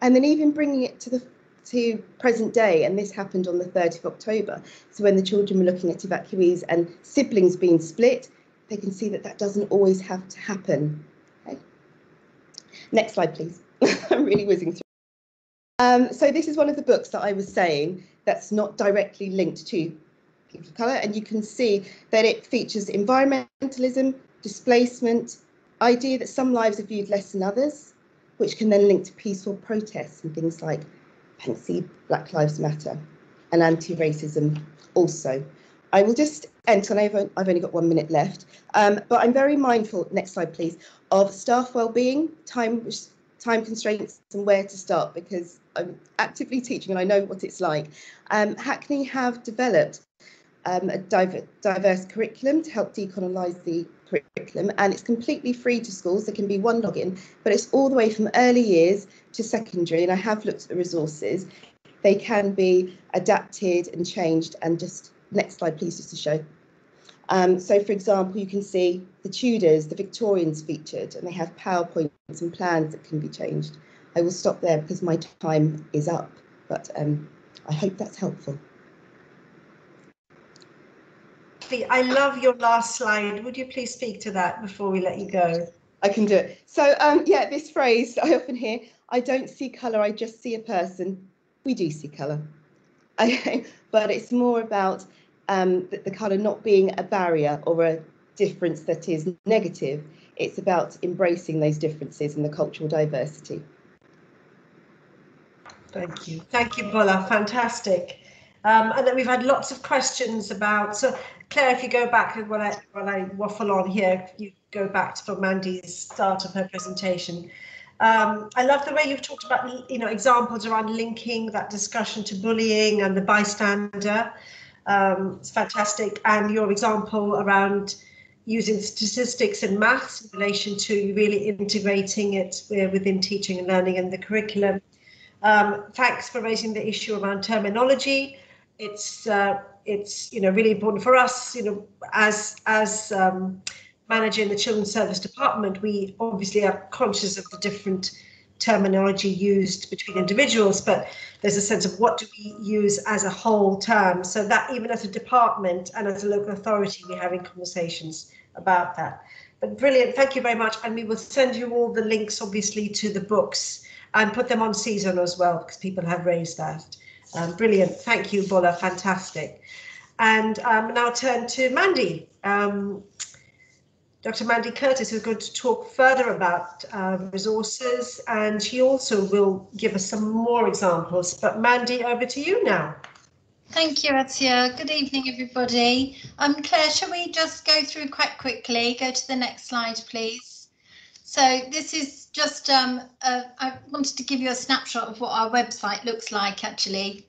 And then even bringing it to the to present day, and this happened on the third of October. So when the children were looking at evacuees and siblings being split, they can see that that doesn't always have to happen. Okay. Next slide, please. I'm really whizzing through. Um, so this is one of the books that I was saying that's not directly linked to people of colour, and you can see that it features environmentalism, displacement, idea that some lives are viewed less than others, which can then link to peaceful protests and things like fancy Black Lives Matter and anti-racism also. I will just end, and I've, I've only got one minute left, um, but I'm very mindful, next slide please, of staff well-being, time, time constraints and where to start, because I'm actively teaching and I know what it's like. Um, Hackney have developed um, a diver diverse curriculum to help decolonise the curriculum, and it's completely free to schools. There can be one login, but it's all the way from early years to secondary, and I have looked at the resources. They can be adapted and changed, and just next slide please, just to show. Um, so for example, you can see the Tudors, the Victorians featured, and they have PowerPoints and plans that can be changed. I will stop there because my time is up, but um, I hope that's helpful. I love your last slide. Would you please speak to that before we let you go? I can do it. So um, yeah, this phrase I often hear, I don't see colour, I just see a person. We do see colour, okay? But it's more about um, the, the colour not being a barrier or a difference that is negative. It's about embracing those differences and the cultural diversity. Thank you. Thank you, Bola. Fantastic. Um, and that we've had lots of questions about. So, Claire, if you go back when I when I waffle on here, you go back to Mandy's start of her presentation. Um, I love the way you've talked about, you know, examples around linking that discussion to bullying and the bystander. Um, it's fantastic, and your example around using statistics and maths in relation to really integrating it within teaching and learning and the curriculum. Um, thanks for raising the issue around terminology. It's uh, it's you know really important for us. You know, as as um, manager in the Children's Service Department, we obviously are conscious of the different terminology used between individuals, but there's a sense of what do we use as a whole term, so that even as a department and as a local authority we're having conversations about that. But brilliant, thank you very much, and we will send you all the links obviously to the books and put them on CZone as well, because people have raised that. Um, brilliant, thank you Bola, fantastic. And um, now turn to Mandy, um, Doctor Mandy Curtis is going to talk further about uh, resources, and she also will give us some more examples. But Mandy, over to you now. Thank you, Atia. Good evening, everybody. Um, Claire, shall we just go through quite quickly? Go to the next slide, please. So this is just, um, a, I wanted to give you a snapshot of what our website looks like, actually.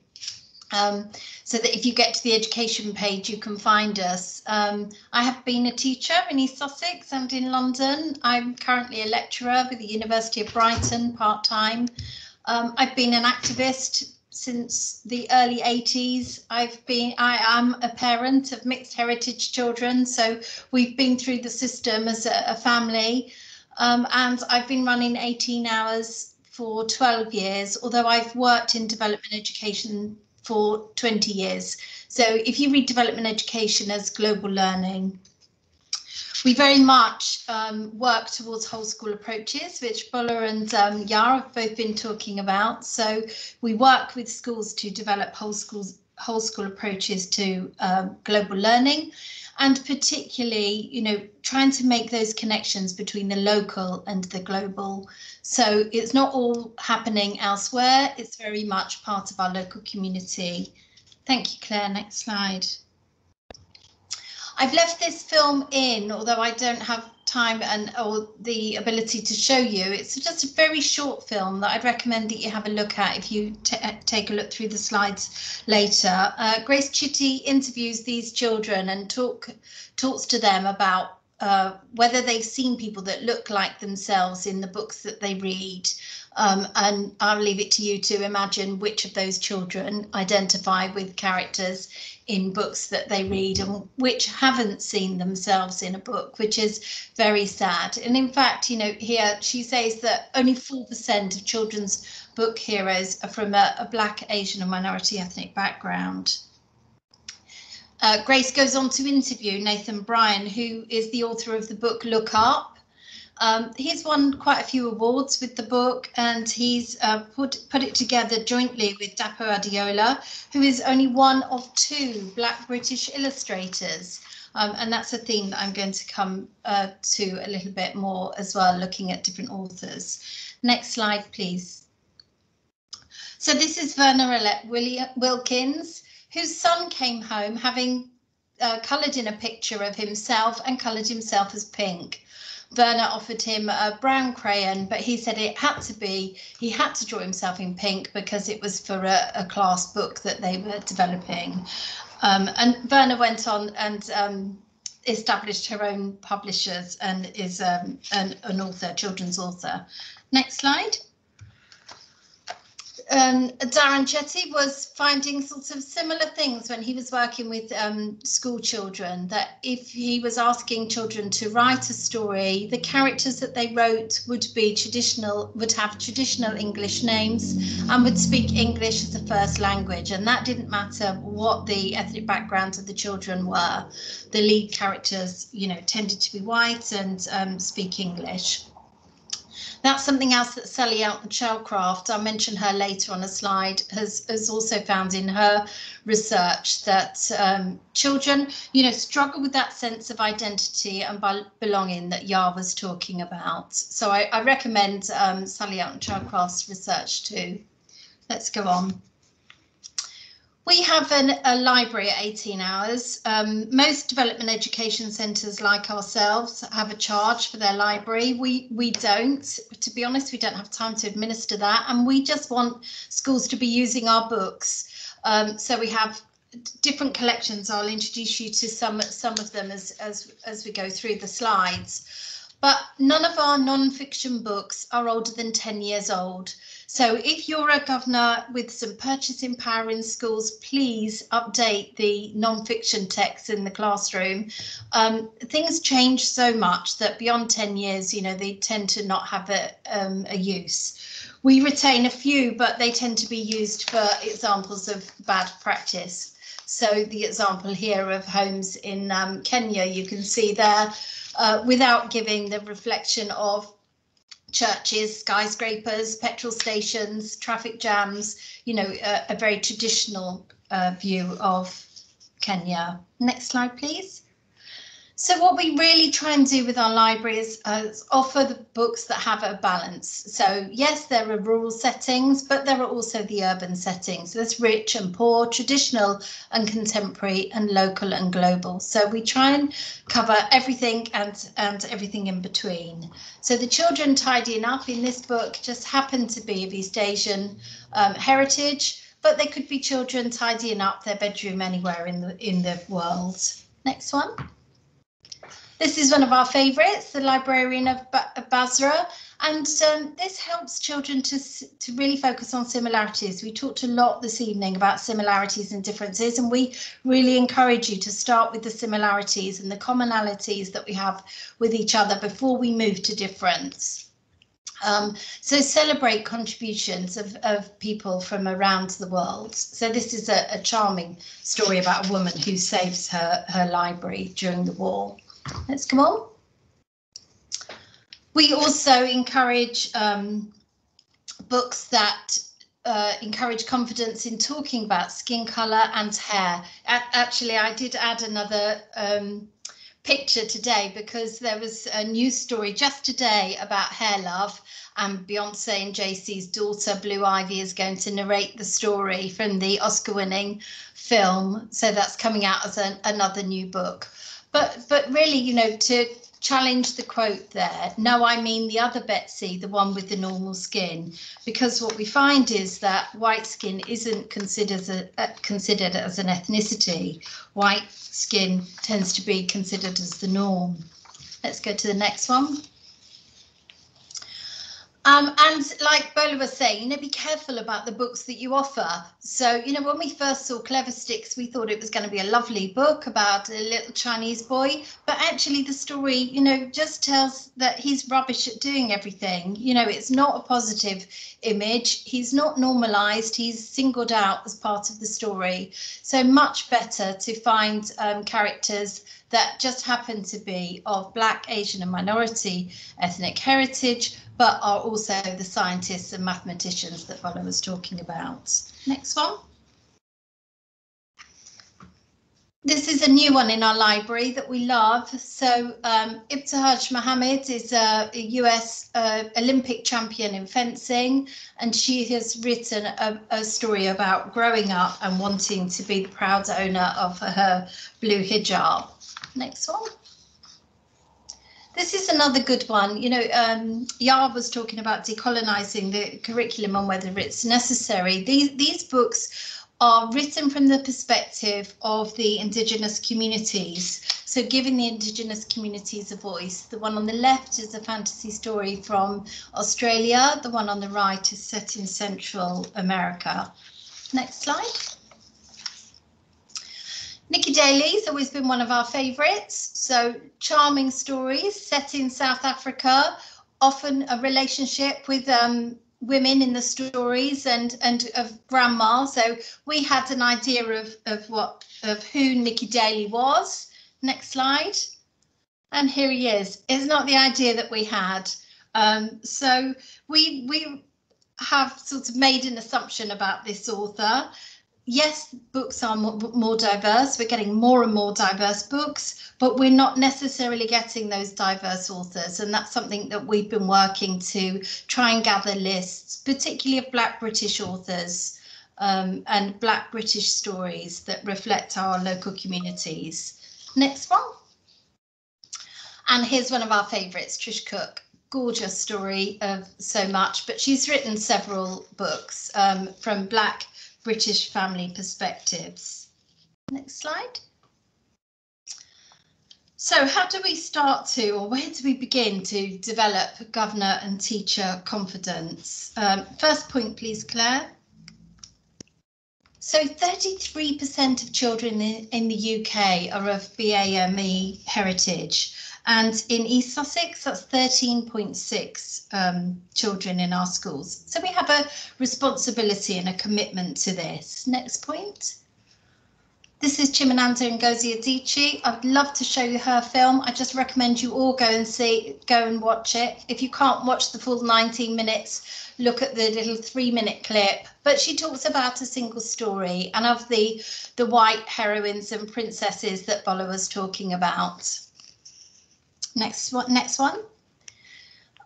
Um, so that if you get to the education page, you can find us. Um, I have been a teacher in East Sussex and in London. I'm currently a lecturer with the University of Brighton part-time. Um, I've been an activist since the early eighties. I've been, I am a parent of mixed heritage children, so we've been through the system as a, a family. Um, and I've been running eighteen hours for twelve years, although I've worked in development education for twenty years. So if you read development education as global learning, we very much um, work towards whole school approaches, which Bola and um, Yaa have both been talking about. So we work with schools to develop whole schools, whole school approaches to uh, global learning, and particularly, you know, trying to make those connections between the local and the global. So it's not all happening elsewhere. It's very much part of our local community. Thank you, Claire. Next slide. I've left this film in, although I don't have time and or the ability to show you. It's just a very short film that I'd recommend that you have a look at if you take a look through the slides later. Uh, Grace Chitty interviews these children and talk, talks to them about uh, whether they've seen people that look like themselves in the books that they read. Um, and I'll leave it to you to imagine which of those children identify with characters in books that they read and which haven't seen themselves in a book, which is very sad. And in fact, you know, here she says that only four percent of children's book heroes are from a, a Black, Asian and minority ethnic background. Uh, Grace goes on to interview Nathan Bryan, who is the author of the book Look Up. Um, he's won quite a few awards with the book, and he's uh, put, put it together jointly with Dapo Adeola, who is only one of two Black British illustrators. Um, and that's a theme that I'm going to come uh, to a little bit more as well, looking at different authors. Next slide, please. So this is Verna Willett Wilkins, whose son came home having uh, coloured in a picture of himself and coloured himself as pink. Verna offered him a brown crayon, but he said it had to be, he had to draw himself in pink because it was for a, a class book that they were developing. Um, and Verna went on and um, established her own publishers and is um, an, an author, children's author. Next slide. Um, Darren Chetty was finding sorts of similar things when he was working with um, school children, that if he was asking children to write a story, the characters that they wrote would be traditional, would have traditional English names and would speak English as a first language. And that didn't matter what the ethnic backgrounds of the children were. The lead characters, you know, tended to be white and um, speak English. That's something else that Sally Elton Shellcraft, I'll mention her later on a slide, has, has also found in her research, that um, children, you know, struggle with that sense of identity and belonging that Yaa was talking about. So I, I recommend um, Sally Elton Shellcraft's research too. Let's go on. We have an, a library at eighteen hours. Um, most development education centres like ourselves have a charge for their library. We, we don't, to be honest, we don't have time to administer that, and we just want schools to be using our books. Um, so we have different collections. I'll introduce you to some, some of them as, as, as we go through the slides. But none of our non-fiction books are older than ten years old. So if you're a governor with some purchasing power in schools, please update the non-fiction texts in the classroom. Um, things change so much that beyond ten years, you know, they tend to not have a, um, a use. We retain a few, but they tend to be used for examples of bad practice. So the example here of homes in um, Kenya, you can see there, uh, without giving the reflection of churches, skyscrapers, petrol stations, traffic jams, you know, a, a very traditional uh, view of Kenya. Next slide, please. So what we really try and do with our libraries is offer the books that have a balance. So yes, there are rural settings, but there are also the urban settings. There's rich and poor, traditional and contemporary, and local and global. So we try and cover everything and, and everything in between. So the children tidying up in this book just happen to be of East Asian um, heritage, but they could be children tidying up their bedroom anywhere in the in the world. Next one. This is one of our favourites, the Librarian of Basra, and um, this helps children to to really focus on similarities. We talked a lot this evening about similarities and differences, and we really encourage you to start with the similarities and the commonalities that we have with each other before we move to difference. Um, so celebrate contributions of, of people from around the world. So this is a, a charming story about a woman who saves her, her library during the war. Let's come on. We also encourage um, books that uh, encourage confidence in talking about skin colour and hair. A actually, I did add another um, picture today because there was a news story just today about hair love, and Beyonce and Jay-Z's daughter Blue Ivy is going to narrate the story from the Oscar winning film. So that's coming out as an, another new book. But but really, you know, to challenge the quote there, no, I mean the other Betsy, the one with the normal skin, because what we find is that white skin isn't considered a, uh, considered as an ethnicity. White skin tends to be considered as the norm. Let's go to the next one. Um, and like Bola was saying, you know, be careful about the books that you offer. So, you know, when we first saw Clever Sticks, we thought it was going to be a lovely book about a little Chinese boy. But actually the story, you know, just tells that he's rubbish at doing everything. You know, it's not a positive image. He's not normalised. He's singled out as part of the story. So much better to find um, characters that just happen to be of Black, Asian and minority ethnic heritage, but are also the scientists and mathematicians that Bola was talking about. Next one. This is a new one in our library that we love. So um, Ibtihaj Mohammed is a, a U S uh, Olympic champion in fencing, and she has written a, a story about growing up and wanting to be the proud owner of her blue hijab. Next one. This is another good one. You know, um, Yaa was talking about decolonising the curriculum and whether it's necessary. These, these books are written from the perspective of the Indigenous communities, so giving the Indigenous communities a voice. The one on the left is a fantasy story from Australia. The one on the right is set in Central America. Next slide. Nikki Daly's always been one of our favourites, so charming stories set in South Africa, often a relationship with um, women in the stories and, and of grandma. So we had an idea of, of, what, of who Nikki Daly was. Next slide. And here he is. It's not the idea that we had. Um, so we, we have sort of made an assumption about this author. Yes, books are more diverse. We're getting more and more diverse books, but we're not necessarily getting those diverse authors. And that's something that we've been working to try and gather lists, particularly of Black British authors um, and Black British stories that reflect our local communities. Next one. And here's one of our favourites, Trish Cook. Gorgeous story of so much, but she's written several books um, from Black British family perspectives. Next slide. So how do we start to, or where do we begin to develop governor and teacher confidence? Um, first point, please, Claire. So thirty-three percent of children in, in the U K are of B A M E heritage. And in East Sussex, that's thirteen point six um, children in our schools. So we have a responsibility and a commitment to this. Next point. This is Chimamanda Ngozi Adichie. I'd love to show you her film. I just recommend you all go and see, go and watch it. If you can't watch the full nineteen minutes, look at the little three minute clip. But she talks about a single story and of the, the white heroines and princesses that Bola was talking about. Next one. Next one.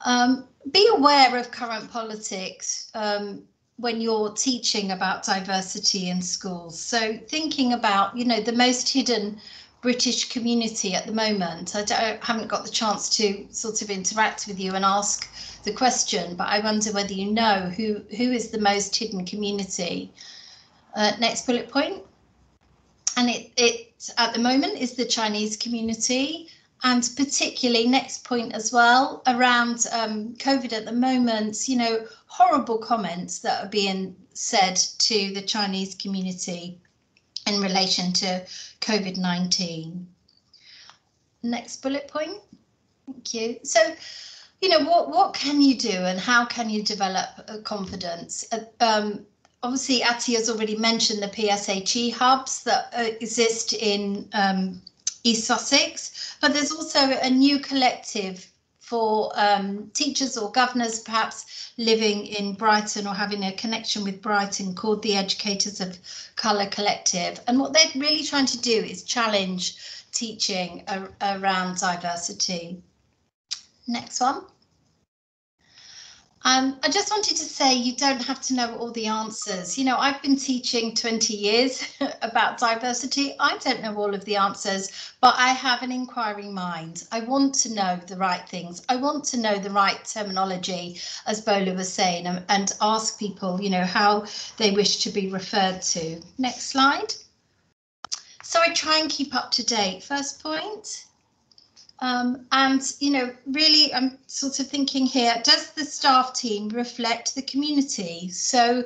Um, be aware of current politics um, when you're teaching about diversity in schools. So thinking about, you know, the most hidden British community at the moment. I, don't, I haven't got the chance to sort of interact with you and ask the question, but I wonder whether you know who who is the most hidden community. Uh, next bullet point. And it, it, at the moment, is the Chinese community, and particularly next point as well around um, COVID at the moment, you know, horrible comments that are being said to the Chinese community in relation to COVID nineteen. Next bullet point. Thank you. So, you know, what, what can you do and how can you develop confidence? Um, Obviously, Atia has already mentioned the P S H E hubs that uh, exist in um, East Sussex, but there's also a new collective for um, teachers or governors perhaps living in Brighton or having a connection with Brighton called the Educators of Colour Collective. And what they're really trying to do is challenge teaching ar around diversity. Next one. Um, I just wanted to say you don't have to know all the answers. You know, I've been teaching twenty years about diversity. I don't know all of the answers, but I have an inquiring mind. I want to know the right things. I want to know the right terminology, as Bola was saying, and, and ask people, you know, how they wish to be referred to. Next slide. So I try and keep up to date. First point. Um, and, you know, really, I'm sort of thinking here, does the staff team reflect the community? So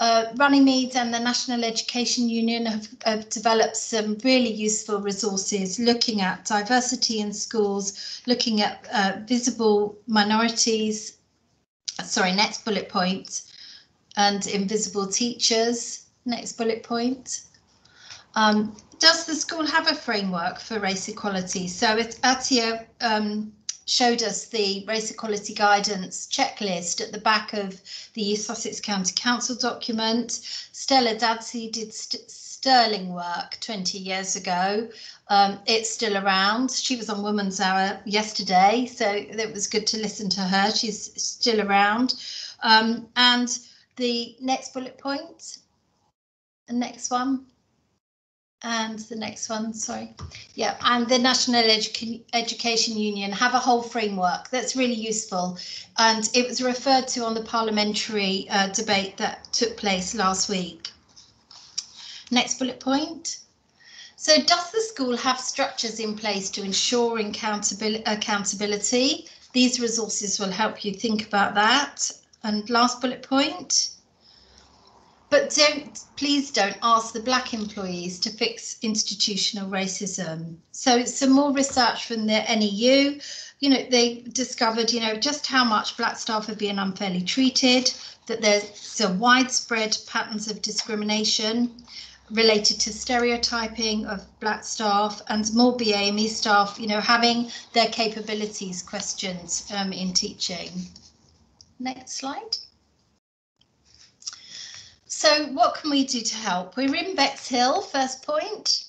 uh, Runnymede and the National Education Union have, have developed some really useful resources looking at diversity in schools, looking at uh, visible minorities, sorry, next bullet point, and invisible teachers, next bullet point. Um, Does the school have a framework for race equality? So it, Atia um, showed us the race equality guidance checklist at the back of the East Sussex County Council document. Stella Dadsey did st sterling work twenty years ago. Um, it's still around. She was on Women's Hour yesterday, so it was good to listen to her. She's still around. Um, and the next bullet point, the next one. And the next one, sorry. Yeah, and the National Edu Education Union have a whole framework that's really useful. And it was referred to on the parliamentary uh, debate that took place last week. Next bullet point. So does the school have structures in place to ensure accountability? These resources will help you think about that. And last bullet point. But don't, please don't ask the black employees to fix institutional racism. So some more research from the N E U, you know, they discovered, you know, just how much black staff are being unfairly treated, that there's a widespread patterns of discrimination related to stereotyping of black staff, and more B A M E staff, you know, having their capabilities questioned um, in teaching. Next slide. So what can we do to help? We're in Bexhill, first point,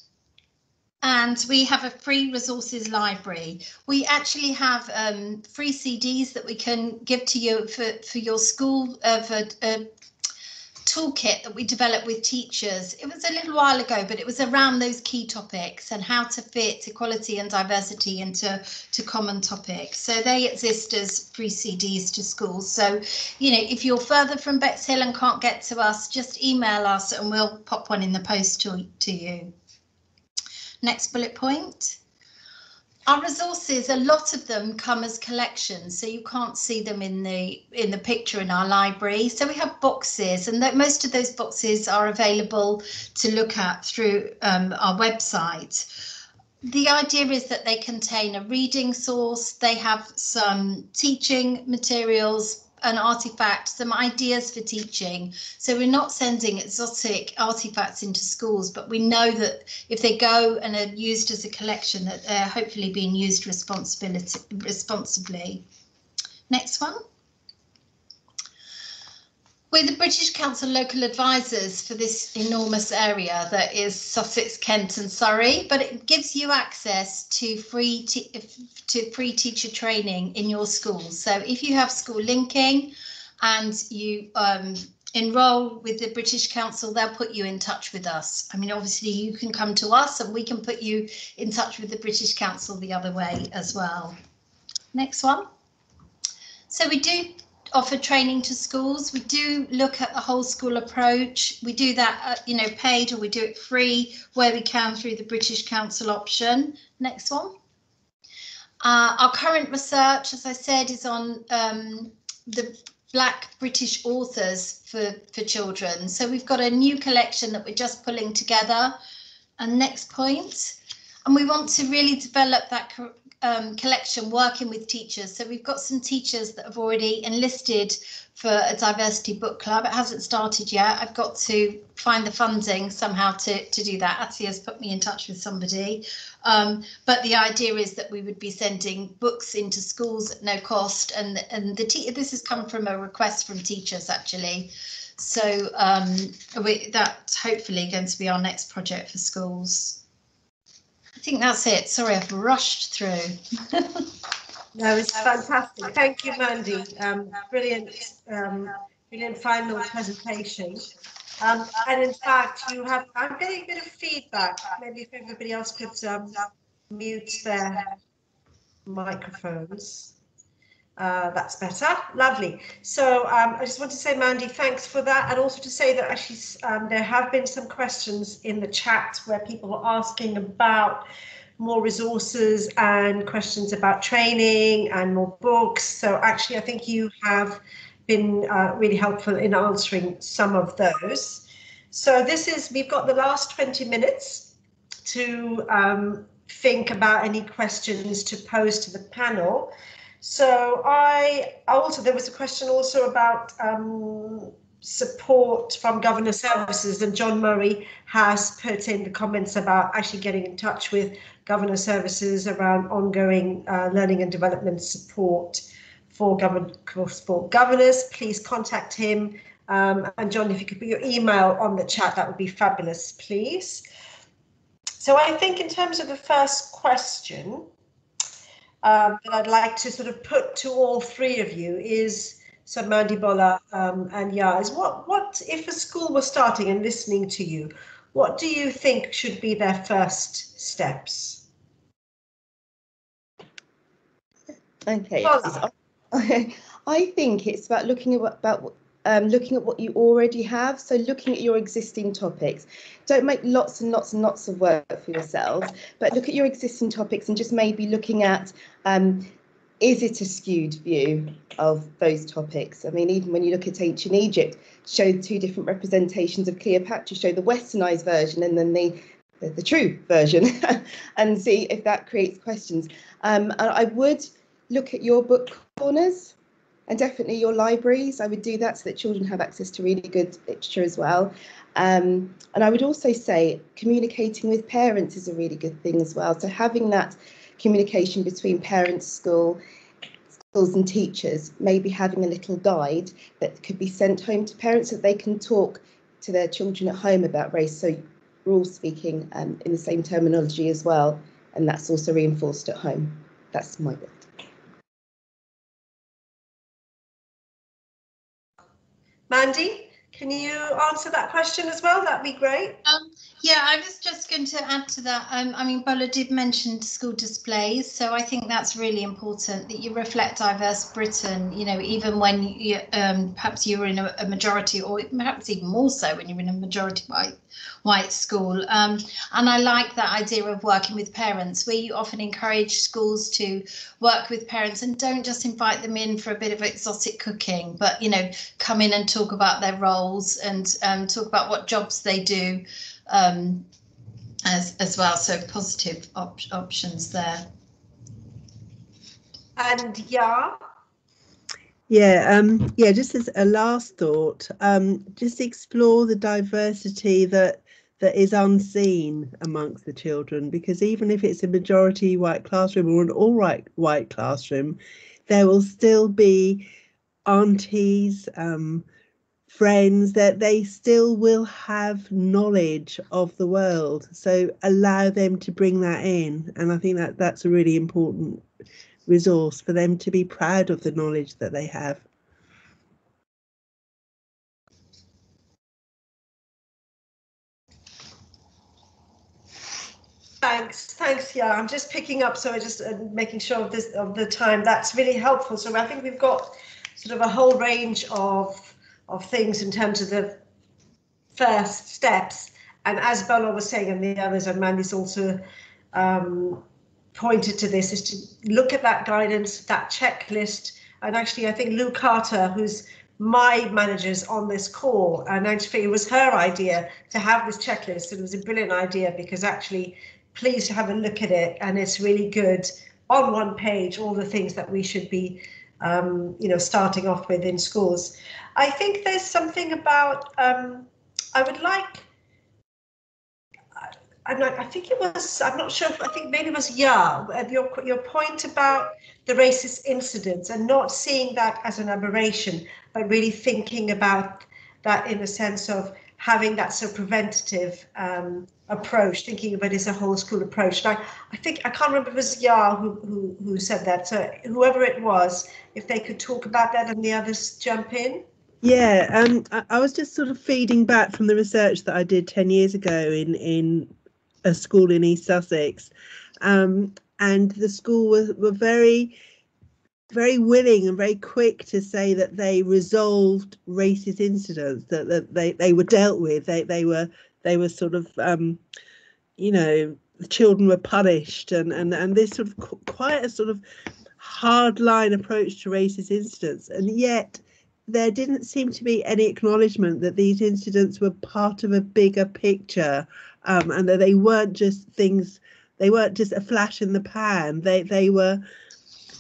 and we have a free resources library. We actually have um, free C Ds that we can give to you for, for your school, uh, for a toolkit that we developed with teachers. It was a little while ago, but it was around those key topics and how to fit equality and diversity into to common topics. So they exist as free C Ds to schools. So, you know, if you're further from Bexhill and can't get to us, just email us and we'll pop one in the post to, to you. Next bullet point. Our resources, a lot of them come as collections, so you can't see them in the in the picture in our library. So we have boxes, and that most of those boxes are available to look at through um, our website. The idea is that they contain a reading source, they have some teaching materials, an artifact, some ideas for teaching. So we're not sending exotic artifacts into schools, but we know that if they go and are used as a collection, that they're hopefully being used responsibility, responsibly. Next one. We're the British Council local advisors for this enormous area that is Sussex, Kent and Surrey, but it gives you access to free te to free teacher training in your schools. So if you have school linking and you um, enrol with the British Council, they'll put you in touch with us. I mean, obviously you can come to us and we can put you in touch with the British Council the other way as well. Next one. So we do offer training to schools. We do look at the whole school approach. We do that, you know, paid, or we do it free where we can through the British Council option. Next one. Uh, our current research, as I said, is on um, the Black British authors for, for children. So we've got a new collection that we're just pulling together. And next point. And we want to really develop that um, collection working with teachers. So we've got some teachers that have already enlisted for a diversity book club. It hasn't started yet. I've got to find the funding somehow to, to do that. Atia has put me in touch with somebody. Um, but the idea is that we would be sending books into schools at no cost. And, and the te this has come from a request from teachers, actually. So um, we, that's hopefully going to be our next project for schools. I think that's it. Sorry, I've rushed through. No, it's fantastic. Thank you, Mandy. Um, brilliant, um, brilliant final presentation. Um, and in fact, you have. I'm getting a bit of feedback. Maybe if everybody else could um, mute their microphones. Uh, that's better. Lovely. So um, I just want to say, Mandy, thanks for that, and also to say that actually um, there have been some questions in the chat where people were asking about more resources and questions about training and more books. So actually, I think you have been uh, really helpful in answering some of those. So this is, we've got the last twenty minutes to um, think about any questions to pose to the panel. So I also, there was a question also about um, support from governor services, and John Murray has put in the comments about actually getting in touch with governor services around ongoing uh, learning and development support for, govern for governors. Please contact him. Um, and John, if you could put your email on the chat, that would be fabulous, please. So I think in terms of the first question, Um, that I'd like to sort of put to all three of you is, so Mandy, Bola um, and Yaa, is what, what if a school was starting and listening to you, what do you think should be their first steps? Okay, I, I think it's about looking at what, about um, looking at what you already have, so looking at your existing topics. Don't make lots and lots and lots of work for yourself, but look at your existing topics and just maybe looking at, um, is it a skewed view of those topics? I mean, even when you look at ancient Egypt, showed two different representations of Cleopatra, show the westernised version and then the, the, the true version, and see if that creates questions. Um, and I would look at your book corners. And definitely your libraries, I would do that so that children have access to really good literature as well. Um, and I would also say communicating with parents is a really good thing as well. So having that communication between parents, school, schools and teachers, maybe having a little guide that could be sent home to parents so that they can talk to their children at home about race. So we're all speaking um, in the same terminology as well. And that's also reinforced at home. That's my bit. Mandy, can you answer that question as well? That'd be great. Um, yeah, I was just going to add to that. Um, I mean, Bola did mention school displays, so I think that's really important that you reflect diverse Britain, you know, even when you, um, perhaps you were in a, a majority, or perhaps even more so when you're in a majority white, white school. Um, and I like that idea of working with parents, where you often encourage schools to work with parents and don't just invite them in for a bit of exotic cooking, but, you know, come in and talk about their roles and um, talk about what jobs they do um, as, as well. So positive op options there. And Yaa? Yeah, um, yeah, just as a last thought, um, just explore the diversity that that is unseen amongst the children, because even if it's a majority white classroom or an all right white classroom, there will still be aunties, um, friends, that they still will have knowledge of the world. So allow them to bring that in. And I think that that's a really important resource for them to be proud of the knowledge that they have. Thanks, thanks, Yaa. I'm just picking up, so I just uh, making sure of this of the time. That's really helpful. So I think we've got sort of a whole range of of things in terms of the first steps. And as Bola was saying, and the others, and Mandy's also um, pointed to this, is to look at that guidance, that checklist. And actually, I think Lou Carter, who's my manager's on this call, and actually it was her idea to have this checklist. It was a brilliant idea, because actually, please have a look at it, and it's really good. On one page, all the things that we should be, um, you know, starting off with in schools. I think there's something about, um, I would like, I'm like, I think it was, I'm not sure, I think maybe it was Yaa, your, your point about the racist incidents and not seeing that as an aberration, but really thinking about that in a sense of having that sort of preventative um, approach, thinking about it as a whole school approach. And I, I think, I can't remember if it was Yaa who, who, who said that, so whoever it was, if they could talk about that and the others jump in. Yeah, um, I, I was just sort of feeding back from the research that I did ten years ago in, in a school in East Sussex, um, and the school were, were very, very willing and very quick to say that they resolved racist incidents, that, that they, they were dealt with, they they were they were sort of, um, you know, the children were punished, and, and, and this sort of qu quite a sort of hard line approach to racist incidents. And yet there didn't seem to be any acknowledgement that these incidents were part of a bigger picture, um, and that they weren't just things, they weren't just a flash in the pan, they, they were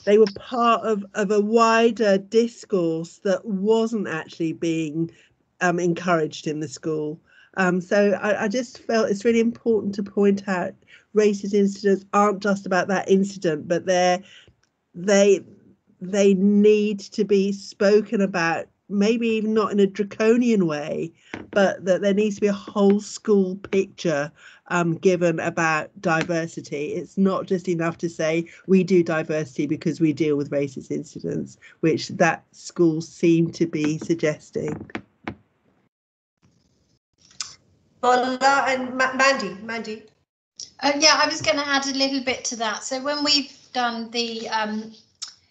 They were part of, of a wider discourse that wasn't actually being um, encouraged in the school. Um, so I, I just felt it's really important to point out racist incidents aren't just about that incident, but they're, they they need to be spoken about, maybe even not in a draconian way, but that there needs to be a whole school picture Um, given about diversity. It's not just enough to say we do diversity because we deal with racist incidents, which that school seemed to be suggesting. Bola and Ma Mandy, Mandy. Uh, yeah, I was going to add a little bit to that. So when we've done the um,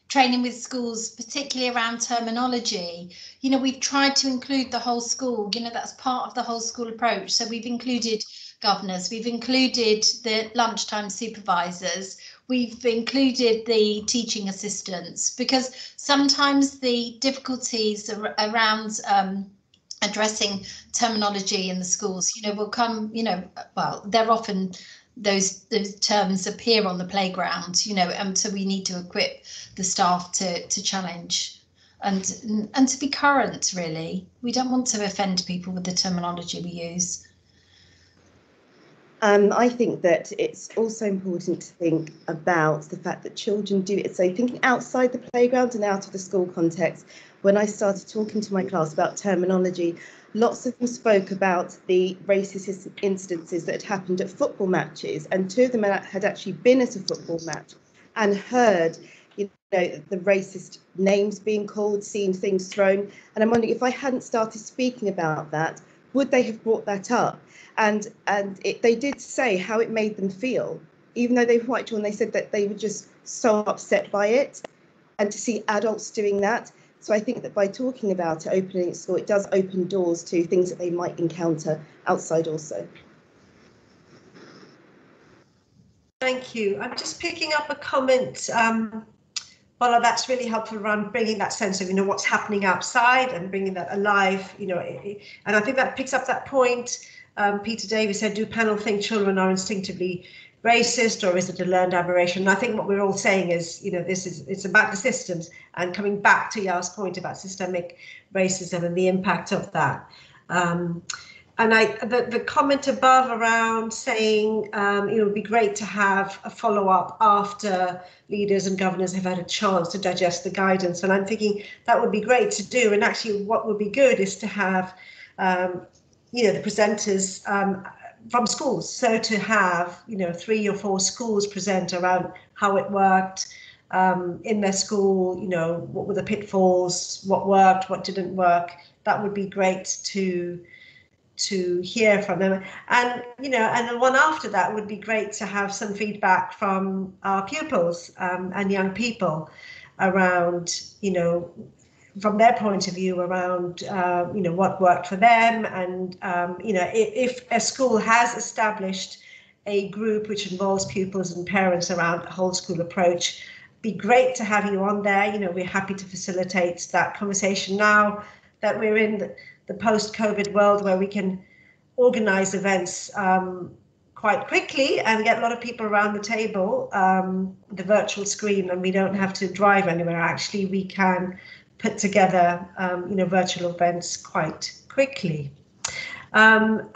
training with schools, particularly around terminology, you know, we've tried to include the whole school. You know, that's part of the whole school approach. So we've included governors, we've included the lunchtime supervisors, we've included the teaching assistants, because sometimes the difficulties ar around um, addressing terminology in the schools, you know, will come, you know, well, they're often those those terms appear on the playground, you know, and so we need to equip the staff to, to challenge and, and to be current, really. We don't want to offend people with the terminology we use. Um, I think that it's also important to think about the fact that children do it. So thinking outside the playground and out of the school context, when I started talking to my class about terminology, lots of them spoke about the racist incidences that had happened at football matches, and two of them had actually been at a football match and heard, you know, the racist names being called, seen things thrown. And I'm wondering, if I hadn't started speaking about that, would they have brought that up? And and it, they did say how it made them feel, even though they were white children. They said that they were just so upset by it, and to see adults doing that. So I think that by talking about it, opening at school, it does open doors to things that they might encounter outside also. Thank you. I'm just picking up a comment. Um, Well, that's really helpful around bringing that sense of, you know, what's happening outside and bringing that alive, you know, and I think that picks up that point. Um, Peter Davies said, do panel think children are instinctively racist, or is it a learned aberration? And I think what we're all saying is, you know, this is, it's about the systems, and coming back to Yaa's point about systemic racism and the impact of that. Um, and I, the, the comment above around saying, um, you know, it would be great to have a follow up after leaders and governors have had a chance to digest the guidance. And I'm thinking that would be great to do. And actually what would be good is to have, um, you know, the presenters um, from schools. So to have, you know, three or four schools present around how it worked um, in their school, you know, what were the pitfalls, what worked, what didn't work. That would be great to to hear from them, and you know, and the one after that would be great to have some feedback from our pupils um, and young people around, you know, from their point of view around, uh, you know, what worked for them. And, um, you know, if, if a school has established a group which involves pupils and parents around the whole school approach, be great to have you on there. You know, we're happy to facilitate that conversation now that we're in the, the post-COVID world where we can organise events um, quite quickly and get a lot of people around the table, um, the virtual screen, and we don't have to drive anywhere. Actually, we can put together, um, you know, virtual events quite quickly. Um,